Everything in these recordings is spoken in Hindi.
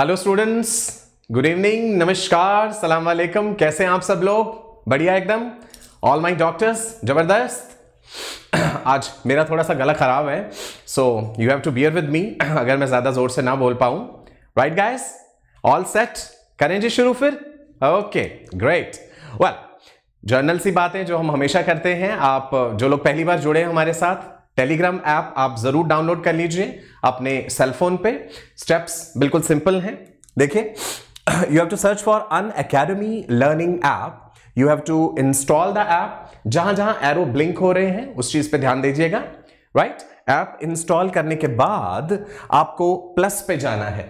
हेलो स्टूडेंट्स, गुड इवनिंग, नमस्कार, सलाम वालेकुम। कैसे हैं आप सब लोग? बढ़िया एकदम, ऑल माय डॉक्टर्स जबरदस्त। आज मेरा थोड़ा सा गला ख़राब है, so you have to bear with me अगर मैं ज़्यादा ज़ोर से ना बोल पाऊँ। राइट गाइस, ऑल सेट, करें जी शुरू फिर? Okay great. वेल, जर्नल सी बातें जो हम हमेशा करते हैं। आप जो लोग पहली बार जुड़े हैं हमारे साथ, टेलीग्राम ऐप आप जरूर डाउनलोड कर लीजिए अपने सेलफोन पे। स्टेप्स बिल्कुल सिंपल हैं, देखिए। You have to search for UnAcademy learning app, you have to install the app. जहां जहां एरो ब्लिंक हो रहे हैं उस चीज पे ध्यान दीजिएगा। राइट, ऐप इंस्टॉल करने के बाद आपको प्लस पे जाना है।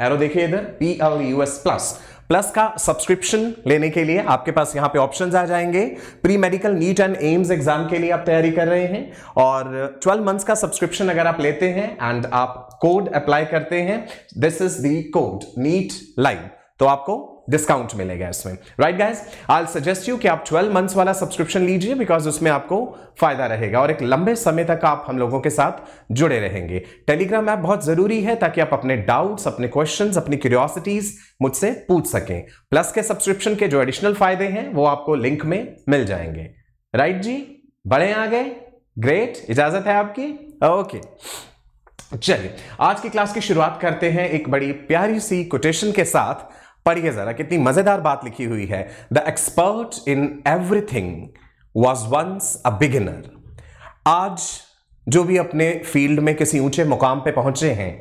एरो देखिए इधर, PLUS प्लस। प्लस का सब्सक्रिप्शन लेने के लिए आपके पास यहाँ पे ऑप्शंस आ जाएंगे। Pre medical NEET and AIIMS exam के लिए आप तैयारी कर रहे हैं और 12 मंथ्स का सब्सक्रिप्शन अगर आप लेते हैं एंड आप कोड अप्लाई करते हैं, this is the code NEET live, तो आपको डिस्काउंट मिलेगा इसमें। Right guys, I suggest you कि आप 12 मंथ्स वाला सब्सक्रिप्शन लीजिए, बिकॉज उसमें आपको फायदा रहेगा और एक लंबे समय तक आप हम लोगों के साथ जुड़े रहेंगे। टेलीग्राम ऐप बहुत जरूरी है ताकि आप अपने डाउट्स, अपने क्वेश्चंस, अपनी क्यूरियोसिटीज मुझसे पूछ सकें। प्लस के सब्सक्रिप्शन के जो एडिशनल फायदे हैं वो आपको लिंक में मिल जाएंगे। राइट जी, बढ़े आ गए, ग्रेट। इजाजत है आपकी, ओके चलिए आज की क्लास की शुरुआत करते हैं एक बड़ी प्यारी सी कोटेशन के साथ। पढ़िए जरा, कितनी मजेदार बात लिखी हुई है। The expert in everything was once a beginner. आज जो भी अपने फील्ड में किसी ऊंचे मुकाम पे पहुंचे हैं,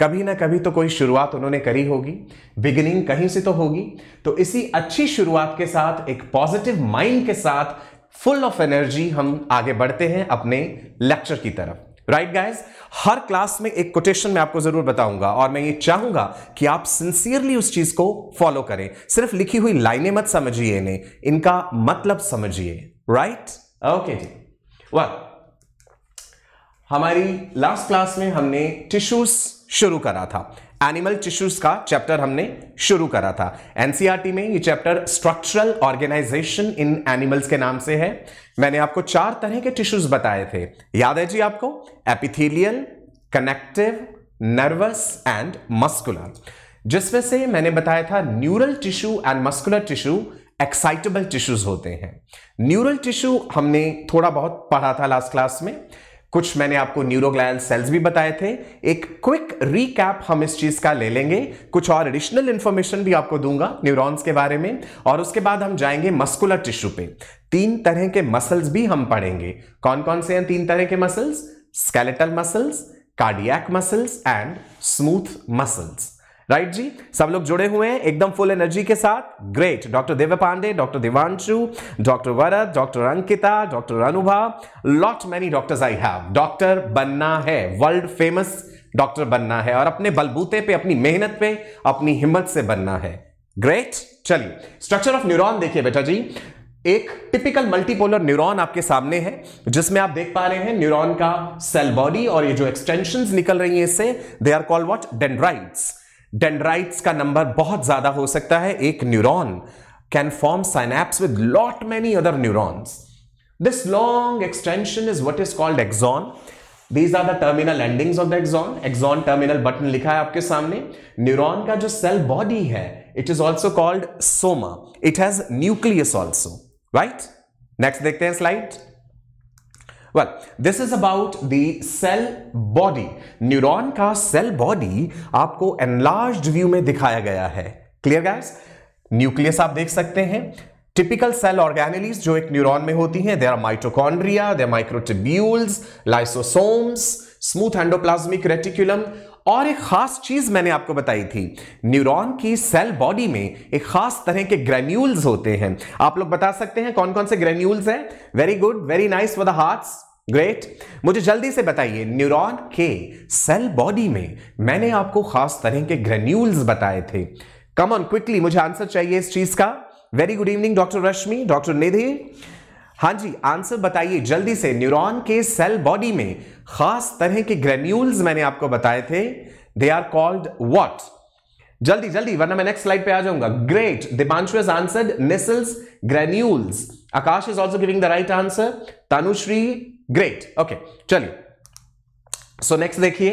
कभी ना कभी तो कोई शुरुआत उन्होंने करी होगी, बिगिनिंग कहीं से तो होगी। तो इसी अच्छी शुरुआत के साथ, एक पॉजिटिव माइंड के साथ, फुल ऑफ एनर्जी हम आगे बढ़ते हैं अपने लेक्चर की तरफ। राइट गाइज, हर क्लास में एक कोटेशन मैं आपको जरूर बताऊंगा और मैं ये चाहूंगा कि आप सिंसियरली उस चीज को फॉलो करें। सिर्फ लिखी हुई लाइनें मत समझिए, इन्हें इनका मतलब समझिए। राइट, ओके जी। वाह, हमारी लास्ट क्लास में हमने टिश्यूज शुरू करा था, एनिमल टिश्यूज का चैप्टर हमने शुरू करा था। एनसीईआरटी में ये chapter structural organisation in animals के नाम से है। मैंने आपको 4 तरह के टिश्यूज बताए थे, याद है जी आपको? Epithelial, connective, nervous and muscular. जिसमें से मैंने बताया था neural tissue and muscular tissue excitable tissues होते हैं। न्यूरल टिश्यू हमने थोड़ा बहुत पढ़ा था लास्ट क्लास में, कुछ मैंने आपको न्यूरोग्लायल सेल्स भी बताए थे। एक क्विक रीकैप हम इस चीज का ले लेंगे, कुछ और एडिशनल इंफॉर्मेशन भी आपको दूंगा न्यूरॉन्स के बारे में। और उसके बाद हम जाएंगे मस्कुलर टिश्यू पे। 3 तरह के मसल्स भी हम पढ़ेंगे। कौन कौन से हैं 3 तरह के muscles? Skeletal muscles, cardiac muscles and smooth muscles. Right जी, सब लोग जुड़े हुए हैं एकदम फुल एनर्जी के साथ, great. Doctor Dev Pandey, doctor Devanshu, doctor Varad, doctor Ankita, doctor Anubha, lot many doctors I have. Doctor बनना है, वर्ल्ड फेमस डॉक्टर बनना है और अपने बलबूते पे, अपनी मेहनत पे, अपनी हिम्मत से बनना है। ग्रेट, चलिए स्ट्रक्चर ऑफ न्यूरॉन देखिए बेटा जी। एक टिपिकल मल्टीपोलर न्यूरॉन आपके सामने है, जिसमें आप देख पा रहे हैं न्यूरॉन का सेल बॉडी और ये जो एक्सटेंशन निकल रही है इससे, they are called what? Dendrites. Dendrites का नंबर बहुत ज्यादा हो सकता है। एक neuron can form synapse with lot many other neurons. This long extension is what is called axon. These are the terminal endings of the axon. Axon terminal button लिखा है आपके सामने। न्यूरॉन का जो सेल बॉडी है, it is also called soma. It has nucleus also. Right, next देखते हैं slide. Well, this is about the cell body. Neuron का सेल बॉडी आपको एनलार्ज्ड व्यू में दिखाया गया है। Clear guys? न्यूक्लियस आप देख सकते हैं। टिपिकल सेल ऑर्गेनेलिस जो एक न्यूरॉन में होती हैं, there are mitochondria, there microtubules, lysosomes, smooth endoplasmic reticulum. और एक खास चीज मैंने आपको बताई थी, न्यूरॉन की सेल बॉडी में एक खास तरह के ग्रेन्यूल्स होते हैं। आप लोग बता सकते हैं कौन कौन से ग्रेन्यूल्स हैं? Very good, very nice for the hearts, great. मुझे जल्दी से बताइए, न्यूरॉन के सेल बॉडी में मैंने आपको खास तरह के ग्रेन्यूल्स बताए थे। कम ऑन क्विकली, मुझे आंसर चाहिए इस चीज का। Very good evening doctor Rashmi, doctor Nidhi. हाँ जी, आंसर बताइए जल्दी से। न्यूरॉन के सेल बॉडी में खास तरह के ग्रेन्यूल्स मैंने आपको बताए थे, दे आर कॉल्ड व्हाट? जल्दी जल्दी, वरना मैं नेक्स्ट स्लाइड पे आ जाऊंगा। Great, Deepanshu has answered Nissl's granules. Akash is also giving the right answer. Tanushree, great, okay चलिए। सो नेक्स्ट देखिए,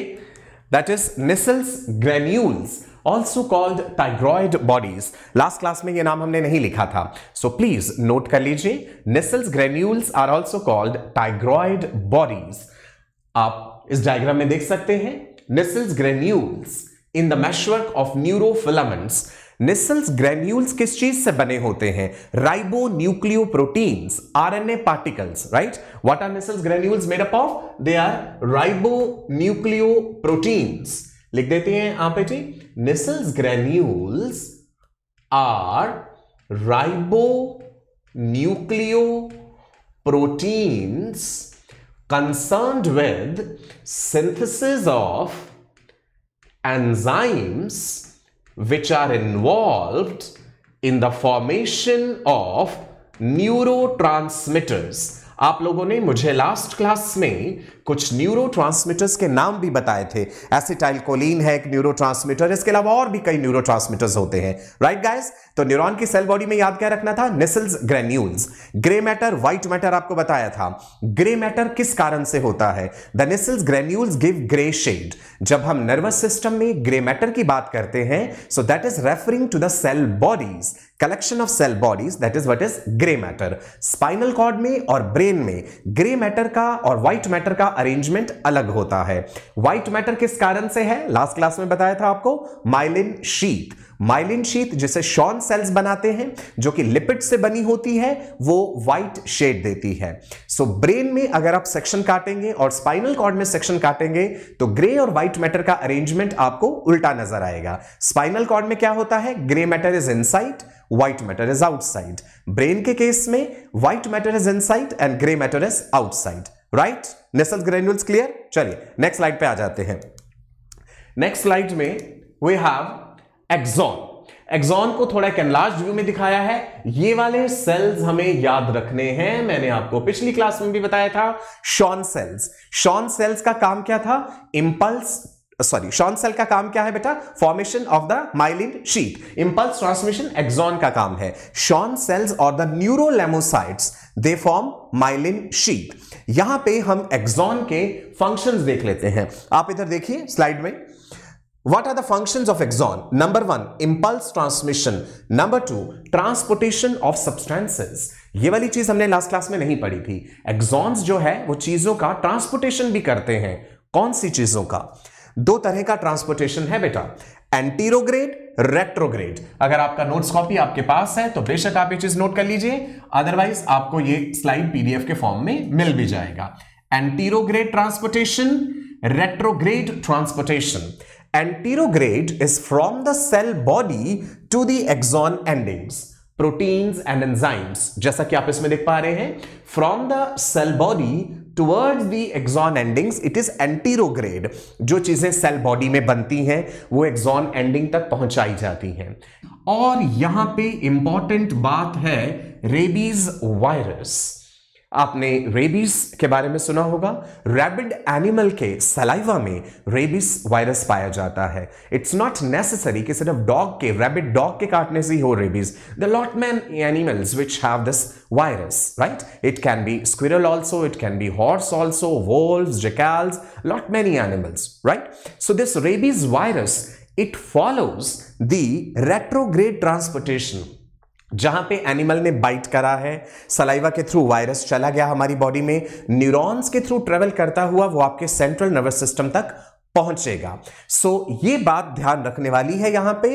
that is Nissl's granules. Also called tigroid bodies. Last class में ये नाम हमने नहीं लिखा था, सो प्लीज नोट कर लीजिए, Nissl's granules are also called tigroid bodies. आप इस डायग्राम में देख सकते हैं Nissl's granules in the meshwork of neurofilaments. Nissl's granules किस चीज से बने होते हैं? Ribonucleoproteins, RNA particles, right? What are Nissl's granules made up of? They are ribonucleoproteins. लिख देते हैं यहां पे जी, Nissl's granules are ribonucleoproteins concerned with synthesis of enzymes which are involved in the formation of neurotransmitters। आप लोगों ने मुझे लास्ट क्लास में कुछ न्यूरोट्रांसमीटर्स के नाम भी बताए थे, एसिटाइलकोलिन है एक न्यूरोट्रांसमीटर, इसके अलावा और भी कई न्यूरोट्रांसमीटर्स होते हैं, राइट गाइस? तो न्यूरॉन की सेल बॉडी में याद क्या रखना था? Nissl's granules. Grey matter, white matter आपको बताया था। ग्रे मैटर किस कारण से होता है? The Nissl's granules give grey shade. जब हम नर्वस सिस्टम में ग्रे मैटर की बात करते हैं, so that is referring to the cell bodies, collection of cell bodies, that is what is grey matter. Spinal cord में और ब्रेन में ग्रे मैटर का और व्हाइट मैटर का अरेंजमेंट अलग होता है। व्हाइट मैटर किस कारण से है? लास्ट क्लास में बताया था आपको, माइलिन शीथ। माइलिन शीथ जिसे शॉन सेल्स बनाते हैं, जो कि लिपिड से बनी होती है, वो व्हाइट शेड देती है। सो ब्रेन में अगर आप सेक्शन काटेंगे और स्पाइनल कॉर्ड में सेक्शन काटेंगे तो ग्रे और व्हाइट मैटर का अरेंजमेंट आपको उल्टा नजर आएगा। स्पाइनल कॉर्ड में क्या होता है? Grey matter is inside, white matter is outside. Brain के केस में white matter is inside and grey matter is outside, right? Nissl's granules clear? चलिए नेक्स्ट स्लाइड पे आ जाते हैं। नेक्स्ट स्लाइड में वी हैव एक्सॉन। एक्सॉन को थोड़ा एक एनलार्ज्ड व्यू में दिखाया है। ये वाले सेल्स हमें याद रखने हैं, मैंने आपको पिछली क्लास में भी बताया था। शॉन सेल्स, शॉन सेल्स का काम क्या था? इंपल्स, सॉरी, शॉन सेल का काम क्या है बेटा? Formation of the myelin sheath, impulse transmission axon का काम है। शॉन सेल्स और the neurolemmocytes, they form myelin sheath. यहां पे हम एक्सॉन के फंक्शंस देख लेते हैं। आप इधर देखिए स्लाइड में, What are the functions of axon? Number 1, impulse transmission. Number 2, transportation of substances. ये वाली चीज हमने लास्ट क्लास में नहीं पढ़ी थी। Axons जो है वो चीजों का ट्रांसपोर्टेशन भी करते हैं। कौन सी चीजों का? दो तरह का ट्रांसपोर्टेशन है बेटा, एंटीरोग्रेड, रेट्रोग्रेड। अगर आपका नोट्स कॉपी आपके पास है तो बेशक आप ये चीज नोट कर लीजिए, अदरवाइज आपको ये स्लाइड पीडीएफ के फॉर्म में मिल भी जाएगा। Anterograde transportation, retrograde transportation. Anterograde is from the cell body to the axon endings, proteins and enzymes, जैसा कि आप इसमें देख पा रहे हैं। From the cell body towards the axon endings it is anterograde। जो चीजें cell body में बनती हैं वो axon ending तक पहुंचाई जाती हैं। और यहां पे important बात है रेबीज वायरस। आपने रेबीज के बारे में सुना होगा। रैबिड एनिमल के सलाइवा में रेबीज वायरस पाया जाता है। इट्स नॉट नेसेसरी कि सिर्फ डॉग के, रैबिड डॉग के काटने से ही हो rabies. The lot many animals which have this virus, right? It can be squirrel also, it can be horse also, wolves, jackals, lot many animals, right? So this rabies virus, it follows the retrograde transportation. जहां पे एनिमल ने बाइट करा है, सलाइवा के थ्रू वायरस चला गया हमारी बॉडी में, न्यूरॉन्स के थ्रू ट्रेवल करता हुआ वो आपके सेंट्रल नर्वस सिस्टम तक पहुंचेगा। सो ये बात ध्यान रखने वाली है। यहां पे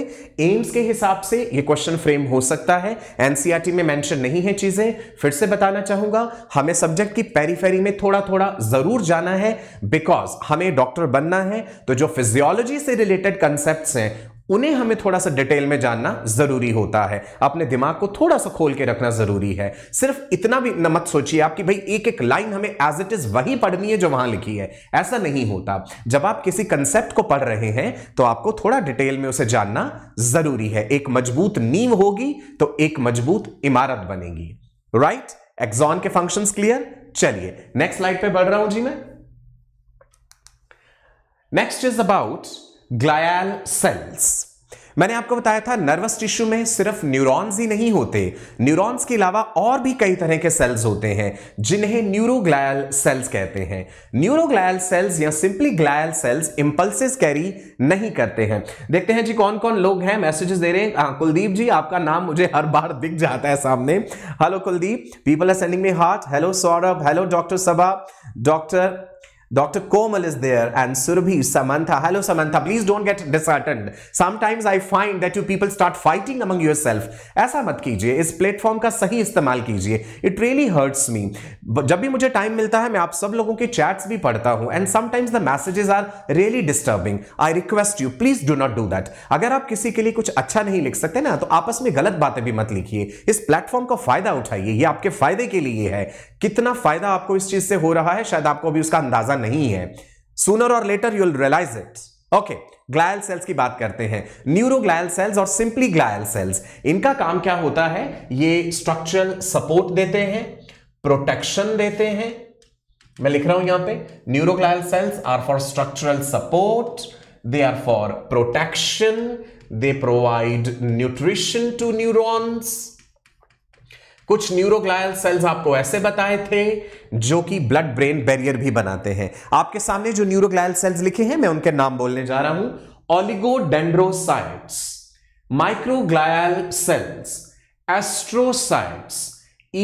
एम्स के हिसाब से ये क्वेश्चन फ्रेम हो सकता है, एनसीईआरटी में मेंशन नहीं है चीजें। फिर से बताना चाहूंगा, हमें सब्जेक्ट की पेरीफेरी में थोड़ा थोड़ा जरूर जाना है, बिकॉज हमें डॉक्टर बनना है, तो जो फिजियोलॉजी से रिलेटेड कंसेप्ट हैं उन्हें हमें थोड़ा सा डिटेल में जानना जरूरी होता है। अपने दिमाग को थोड़ा सा खोल के रखना जरूरी है। सिर्फ इतना भी मत सोचिए आप कि भाई एक एक लाइन हमें एज इट इज वही पढ़नी है जो वहां लिखी है, ऐसा नहीं होता। जब आप किसी कंसेप्ट को पढ़ रहे हैं तो आपको थोड़ा डिटेल में उसे जानना जरूरी है। एक मजबूत नींव होगी तो एक मजबूत इमारत बनेगी, राइट? एक्सॉन के फंक्शंस क्लियर? चलिए नेक्स्ट स्लाइड पे बढ़ रहा हूं जी मैं। Next is about glial cells. मैंने आपको बताया था नर्वस टिश्यू में सिर्फ न्यूरॉन्स ही नहीं होते, न्यूरॉन्स के अलावा और भी कई तरह के सेल्स होते हैं जिन्हें न्यूरोग्लायल सेल्स कहते हैं। न्यूरोग्लायल सेल्स या simply glial cells impulses carry नहीं करते हैं। देखते हैं जी कौन कौन लोग हैं मैसेजेस दे रहे हैं। कुलदीप जी आपका नाम मुझे हर बार दिख जाता है सामने। Hello Kuldeep, people are sending me heart. Hello Saurabh, hello doctor Sabha, Dr. Komal is there and Surbhi, Samantha. Hello Samantha, please don't get disheartened. Sometimes I find that you people start fighting among yourself. ऐसा मत कीजिए, इस प्लेटफॉर्म का सही इस्तेमाल कीजिए। It really hurts me. जब भी मुझे टाइम मिलता है मैं आप सब लोगों के चैट्स भी पढ़ता हूँ and sometimes the messages are really disturbing. I request you, please do not do that. अगर आप किसी के लिए कुछ अच्छा नहीं लिख सकते ना तो आपस में गलत बातें भी मत लिखिए। इस प्लेटफॉर्म का फायदा उठाइए, ये आपके फायदे के लिए है। कितना फायदा आपको इस चीज से हो रहा है शायद आपको अभी उसका अंदाजा नहीं है। सूनर और later you will realise it. Okay, glial cells की बात करते हैं। न्यूरोग्लायल सेल्स और सिंपली ग्लायल सेल्स, इनका काम क्या होता है? ये स्ट्रक्चरल सपोर्ट देते हैं, प्रोटेक्शन देते हैं। मैं लिख रहा हूं यहां पे, neuroglial cells are for structural support, they are for protection, they provide nutrition to neurons. कुछ न्यूरोग्लायल सेल्स आपको ऐसे बताए थे जो कि ब्लड ब्रेन बैरियर भी बनाते हैं। आपके सामने जो न्यूरोग्लायल सेल्स लिखे हैं मैं उनके नाम बोलने जा रहा हूं। Oligodendrocytes, microglial cells, astrocytes,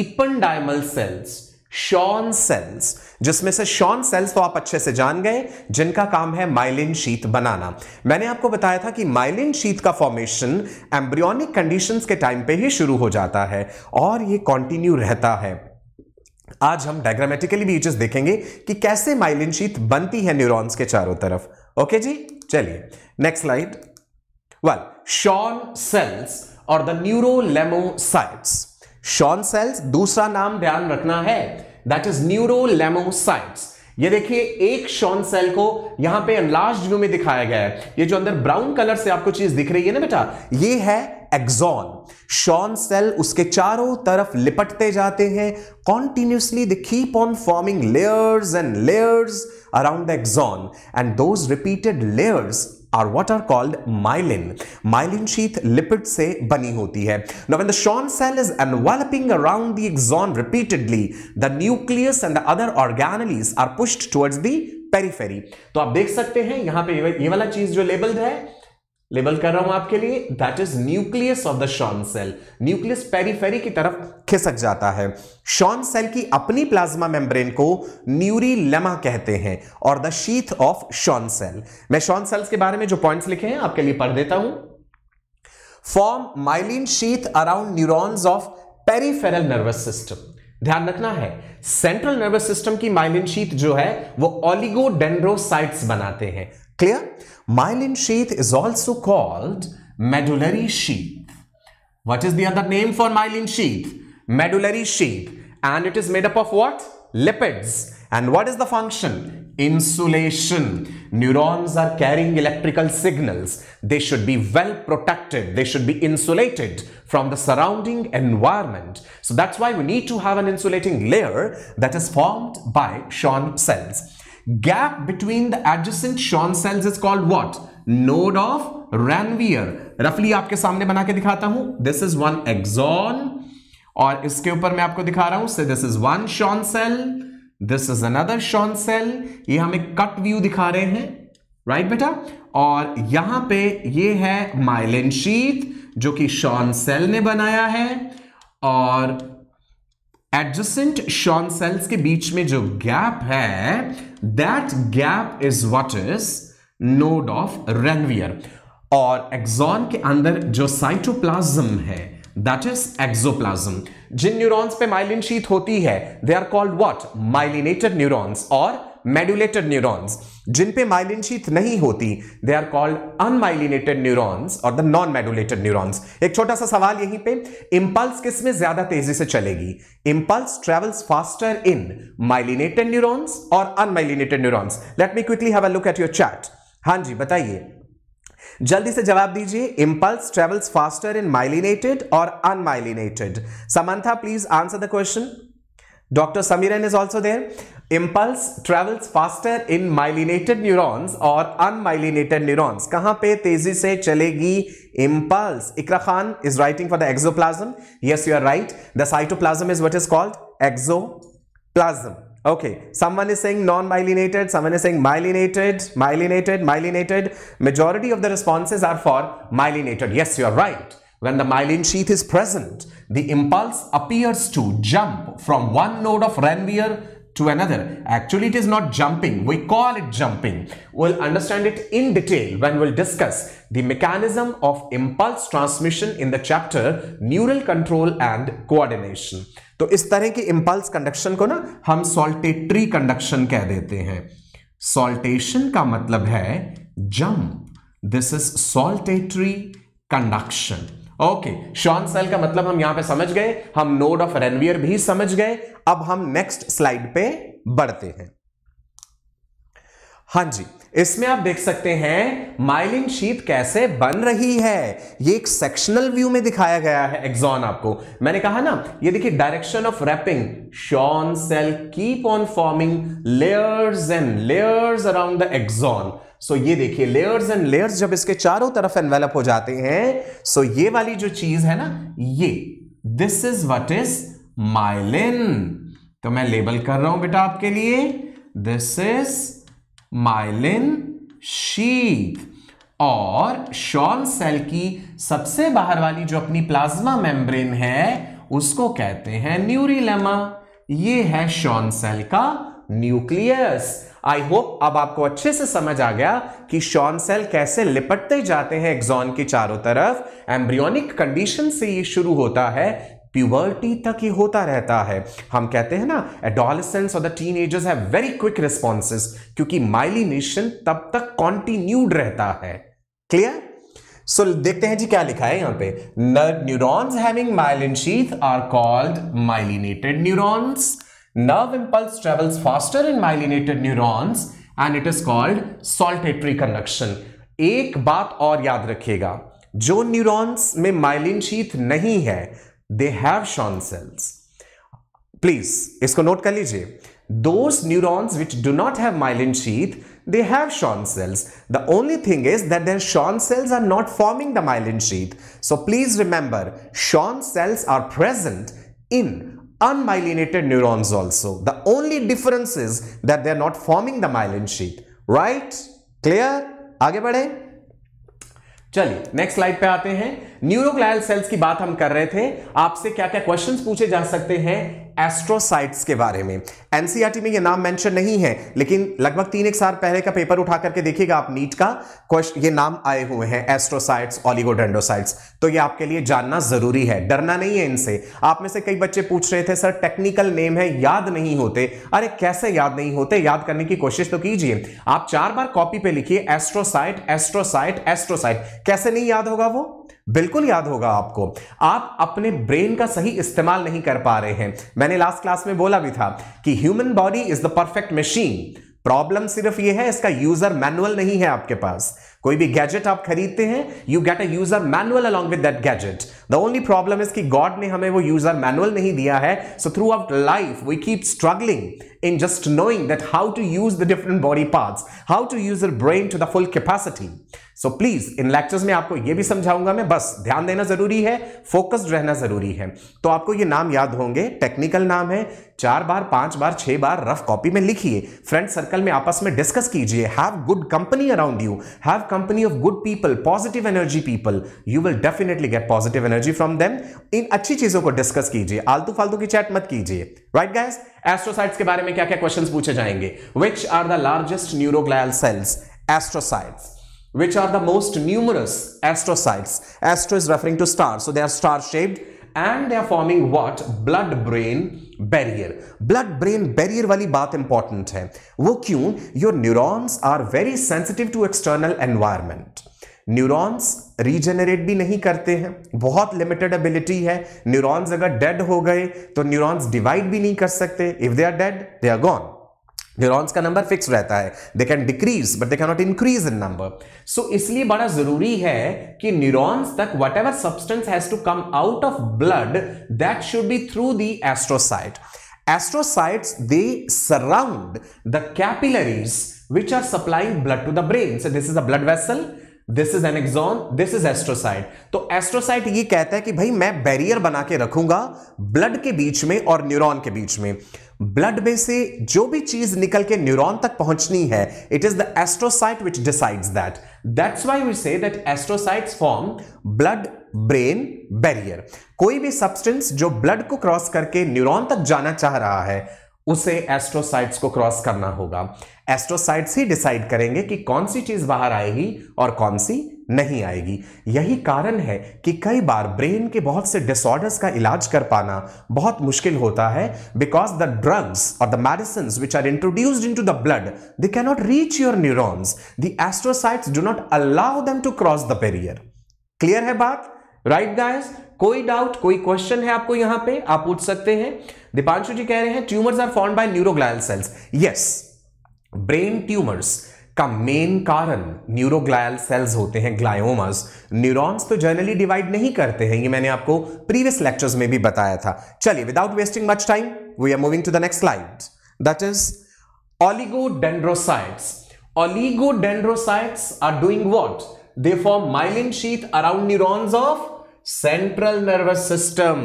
ependymal cells, Schwann cells, जिसमें से शॉन सेल्स तो आप अच्छे से जान गए जिनका काम है माइलिन शीथ बनाना। मैंने आपको बताया था कि माइलिन शीथ का फॉर्मेशन एम्ब्रियोनिक कंडीशंस के टाइम पे ही शुरू हो जाता है और ये कंटिन्यू रहता है। आज हम डायग्रामेटिकली भी चीज देखेंगे कि कैसे माइलिन शीथ बनती है न्यूरॉन्स के चारों तरफ। ओके जी, चलिए next slide. Well, Schwann cells और द न्यूरोलेमोसाइट्स। शॉन सेल्स, दूसरा नाम ध्यान रखना है, दैट इज न्यूरोलेमोसाइट्स। ये देखिए एक शॉन सेल को यहां पे एनलार्ज्ड व्यू में दिखाया गया है। ये जो अंदर ब्राउन कलर से आपको चीज दिख रही है ना बेटा, ये है एक्सॉन। शॉन सेल उसके चारों तरफ लिपटते जाते हैं continuously, they keep on forming layers and layers around the axon and those repeated layers are what are called myelin. Myelin sheath lipid से बनी होती है। Now when the Schwann cell is enveloping around the axon repeatedly, the nucleus and the other organelles are pushed towards the periphery. तो आप देख सकते हैं यहाँ पे ये वाला चीज जो लेबल्ड है, लेबल कर रहा हूं आपके लिए, that is nucleus of the Schwann cell. Nucleus periphery की तरफ खिसक जाता है। शॉन सेल की अपनी प्लाज्मा मेम्ब्रेन को न्यूरीलेमा कहते हैं और the sheath of Schwann cell. मैं शॉन सेल्स के बारे में जो पॉइंट्स लिखे हैं आपके लिए पढ़ देता हूं। Form myelin sheath around neurons of peripheral nervous system. ध्यान रखना है, सेंट्रल नर्वस सिस्टम की माइलिन शीथ जो है वो ओलिगोडेंड्रोसाइट्स बनाते हैं। Clear? Myelin sheath is also called medullary sheath. What is the other name for myelin sheath? Medullary sheath. And it is made up of what? Lipids. And what is the function? Insulation. Neurons are carrying electrical signals. They should be well protected. They should be insulated from the surrounding environment. So that's why we need to have an insulating layer that is formed by Schwann cells. Gap between the adjacent Schwann cells is called what? Node of Ranvier. Roughly आपके सामने बना के दिखाता हूं। This is one axon और इसके ऊपर मैं आपको दिखा रहा हूं। So this is one Schwann cell, this is another Schwann cell। ये हमें कट व्यू दिखा रहे हैं, राइट बेटा? और यहां पे ये है माइलिन शीथ जो कि Schwann cell ने बनाया है और एडजेसेंट शॉन सेल्स के बीच में जो गैप है, that gap is what is node of Ranvier. और एक्सॉन के अंदर जो साइटोप्लाज्म है, दैट इज एक्सोप्लाज्म। जिन न्यूरॉन्स पे माइलिन शीथ होती है they are called what? Myelinated neurons और मेडुलेटेड न्यूरॉन्स। जिन पे माइलिन शीथ नहीं होती they are called unmyelinated neurons और द नॉन मेडुलेटेड न्यूरॉन्स। एक छोटा सा सवाल यहीं पे, इंपल्स किस में ज्यादा तेजी से चलेगी? Impulse travels faster in myelinated neurons और unmyelinated neurons. Let me quickly have a look at your chat. हां जी बताइए, जल्दी से जवाब दीजिए। Impulse travels faster in myelinated और unmyelinated. Samantha please answer the question. Dr. Samiran is also there. impulse travels faster in myelinated neurons और unmyelinated neurons. कहाँ पे तेजी से चलेगी impulse? Ikra Khan is writing for the exoplasm. Yes, you are right. The cytoplasm is what is called exoplasm. Okay, someone is saying non-myelinated, someone is saying myelinated. Majority of the responses are for myelinated. Yes, you are right. When the myelin sheath is present, the impulse appears to jump from one node of Ranvier to another. Actually, it is not jumping. We call it jumping. We'll understand it in detail when we'll discuss the mechanism of impulse transmission in the chapter Neural Control and Coordination. तो इस तरह के impulse conduction को ना हम saltatory conduction कह देते हैं. Saltation का मतलब है jump. This is saltatory conduction. Okay, Schwann cell का मतलब हम यहां पे समझ गए, हम नोड ऑफ रेनवियर भी समझ गए. अब हम नेक्स्ट स्लाइड पे बढ़ते हैं. हां जी, इसमें आप देख सकते हैं माइलिन शीथ कैसे बन रही है. ये एक सेक्शनल व्यू में दिखाया गया है एक्सॉन. आपको मैंने कहा ना, ये देखिए direction of wrapping. Schwann cell keep on forming layers and layers around the axon. So ये देखिए लेयर्स एंड लेयर्स जब इसके चारों तरफ एनवेलप हो जाते हैं. सो ये वाली जो चीज है ना, ये this is what is myelin. तो मैं लेबल कर रहा हूं बेटा आपके लिए, दिस इज माइलिन शीथ. और Schwann सेल की सबसे बाहर वाली जो अपनी प्लाज्मा मेम्ब्रेन है उसको कहते हैं न्यूरीलेमा. ये है Schwann सेल का न्यूक्लियस. आई होप अब आपको अच्छे से समझ आ गया कि Schwann सेल कैसे लिपटते जाते हैं एक्सॉन के चारों तरफ. एम्ब्रियोनिक कंडीशन से ये शुरू होता है, प्यूबर्टी तक ये होता रहता है. हम कहते हैं ना एडोलेसेंस और the teenagers have very quick responses, क्योंकि माइलिनेशन तब तक कॉन्टिन्यूड रहता है. क्लियर? सो देखते हैं जी क्या लिखा है यहां पे. Nerve neurons having myelin sheath are called myelinated neurons. Nerve impulse travels faster in myelinated neurons and it is called saltatory conduction. एक बात और याद रखिएगा, जो न्यूरॉन्स में माइलिन शीथ नहीं है they have Schwann cells. Please इसको नोट कर लीजिए. Those neurons which do not have myelin sheath, they have Schwann cells. The only thing is that their Schwann cells are not forming the myelin sheath. So please remember, Schwann cells are present in unmyelinated neurons also. The only difference is that they are not forming the myelin sheath. Right? Clear? आगे बढ़े. चलिए नेक्स्ट स्लाइड पे आते हैं. न्यूरोग्लायल सेल्स की बात हम कर रहे थे. आपसे क्या क्या क्वेश्चंस पूछे जा सकते हैं एस्ट्रोसाइट्स के बारे में. एनसीईआरटी में ये नाम मेंशन नहीं है, लेकिन लगभग 3 साल पहले का पेपर उठा करके देखिएगा आप नीट का, क्वेश्चन ये नाम आए हुए हैं एस्ट्रोसाइट्स, ऑलिगोडेंड्रोसाइट्स. तो ये आपके लिए जानना जरूरी है, डरना नहीं है इनसे. आप में से कई बच्चे पूछ रहे थे सर टेक्निकल नेम है याद नहीं होते. अरे कैसे याद नहीं होते, याद करने की कोशिश तो कीजिए. आप 4 बार कॉपी पे लिखिए एस्ट्रोसाइट एस्ट्रोसाइट एस्ट्रोसाइट. कैसे नहीं याद होगा वो? बिल्कुल याद होगा आपको. आप अपने ब्रेन का सही इस्तेमाल नहीं कर पा रहे हैं. मैंने लास्ट क्लास में बोला भी था कि human body is the perfect machine. Problem सिर्फ ये है इसका यूजर मैनुअल नहीं है आपके पास. कोई भी गैजेट आप खरीदते हैं, you get a user manual along with that gadget. The only problem is कि गॉड ने हमें वो यूजर मैनुअल नहीं दिया है. So throughout life we keep struggling in just knowing that how to use the different body parts, how to use your brain to the full capacity. So please in lectures में आपको ये भी समझाऊंगा मैं, बस ध्यान देना जरूरी है, फोकस्ड रहना जरूरी है. तो आपको ये नाम याद होंगे, टेक्निकल नाम है. 4 बार 5 बार 6 बार रफ कॉपी में लिखिए. फ्रेंड सर्कल में आपस में डिस्कस कीजिए. Have good company around you, have company of good people, positive energy people. You will definitely get positive energy from them. इन अच्छी चीजों को डिस्कस कीजिए, आलतू फालतू की चैट मत कीजिए. राइट गाइस, एस्ट्रोसाइट्स के बारे में क्या क्या क्वेश्चंस पूछे जाएंगे. Which are the largest neuroglial cells? Astrocytes. Which are the most numerous? Astrocytes. Astro is referring to stars, so they are star-shaped and they are forming what? Blood-brain barrier. Blood-brain barrier वाली बात important है. वो क्यों? Your neurons are very sensitive to external environment. Neurons regenerate भी नहीं करते हैं, बहुत लिमिटेड एबिलिटी है. न्यूरॉन्स अगर डेड हो गए तो न्यूरॉन्स डिवाइड भी नहीं कर सकते. If they are dead they are gone. Neurons का नंबर फिक्स रहता है. They can decrease but they can not increase in number. So इसलिए बड़ा जरूरी है कि न्यूरॉन्स तक whatever substance has to come out of blood, that should be through the astrocyte. Astrocytes, they surround the capillaries which are supplying blood to the brain. So this is a blood vessel, this is an axon, this is astrocyte. तो astrocyte ये कहता है कि भाई मैं barrier बना के रखूंगा blood के बीच में और neuron के बीच में. Blood में से जो भी चीज निकल के neuron तक पहुंचनी है, it is the astrocyte which decides that. That's why we say that astrocytes form blood brain barrier. कोई भी सब्सटेंस जो ब्लड को क्रॉस करके न्यूरॉन तक जाना चाह रहा है उसे एस्ट्रोसाइट्स को क्रॉस करना होगा. एस्ट्रोसाइट्स ही डिसाइड करेंगे कि कौन सी चीज बाहर आएगी और कौन सी नहीं आएगी. यही कारण है कि कई बार ब्रेन के बहुत से डिसऑर्डर्स का इलाज कर पाना बहुत मुश्किल होता है, बिकॉज द ड्रग्स और the medicines which are introduced into the blood they can not reach your neurons. The astrocytes do not allow them to cross the barrier. Clear है बात? राइट गाइस, कोई डाउट कोई क्वेश्चन है आपको यहां पे आप पूछ सकते हैं. दीपांशु जी कह रहे हैं tumours are formed by neuroglial cells. Yes, brain tumours का मेन कारण न्यूरोग्लियल सेल्स होते हैं, ग्लायोमास. न्यूरॉन्स तो जनरली डिवाइड नहीं करते हैं, ये मैंने आपको प्रीवियस लेक्चर्स में भी बताया था. चलिए without wasting much time we are moving to the next slide, that is oligodendrocytes. Oligodendrocytes are doing what? They form myelin sheath around neurons of central nervous system.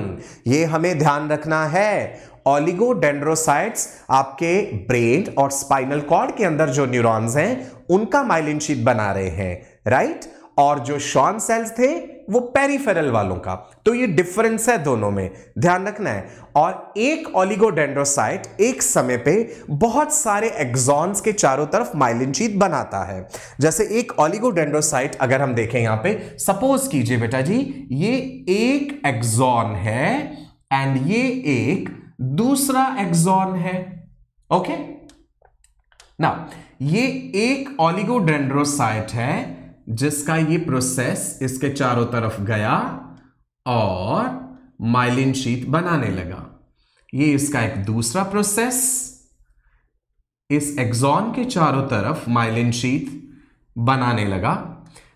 ये हमें ध्यान रखना है. ऑलिगोडेंड्रोसाइट्स आपके ब्रेन और स्पाइनल कॉर्ड के अंदर जो न्यूरॉन्स हैं उनका माइलिन शीथ बना रहे हैं, राइट? और जो श्वान सेल्स थे वो पेरिफेरल वालों का. तो ये डिफरेंस है दोनों में, ध्यान रखना है. और एक ऑलिगोडेंड्रोसाइट एक समय पे बहुत सारे एक्सॉन्स के चारों तरफ माइलिन शीथ बनाता है. जैसे एक ऑलिगोडेंड्रोसाइट अगर हम देखें यहां पे, सपोज कीजिए बेटा जी ये एक एक्सॉन है एंड ये एक दूसरा एक्सॉन है. ओके नाउ ये एक ऑलिगोडेंड्रोसाइट है जिसका ये प्रोसेस इसके चारों तरफ गया और माइलिन शीथ बनाने लगा. ये इसका एक दूसरा प्रोसेस, इस एक्सॉन के चारों तरफ माइलिन शीथ बनाने लगा.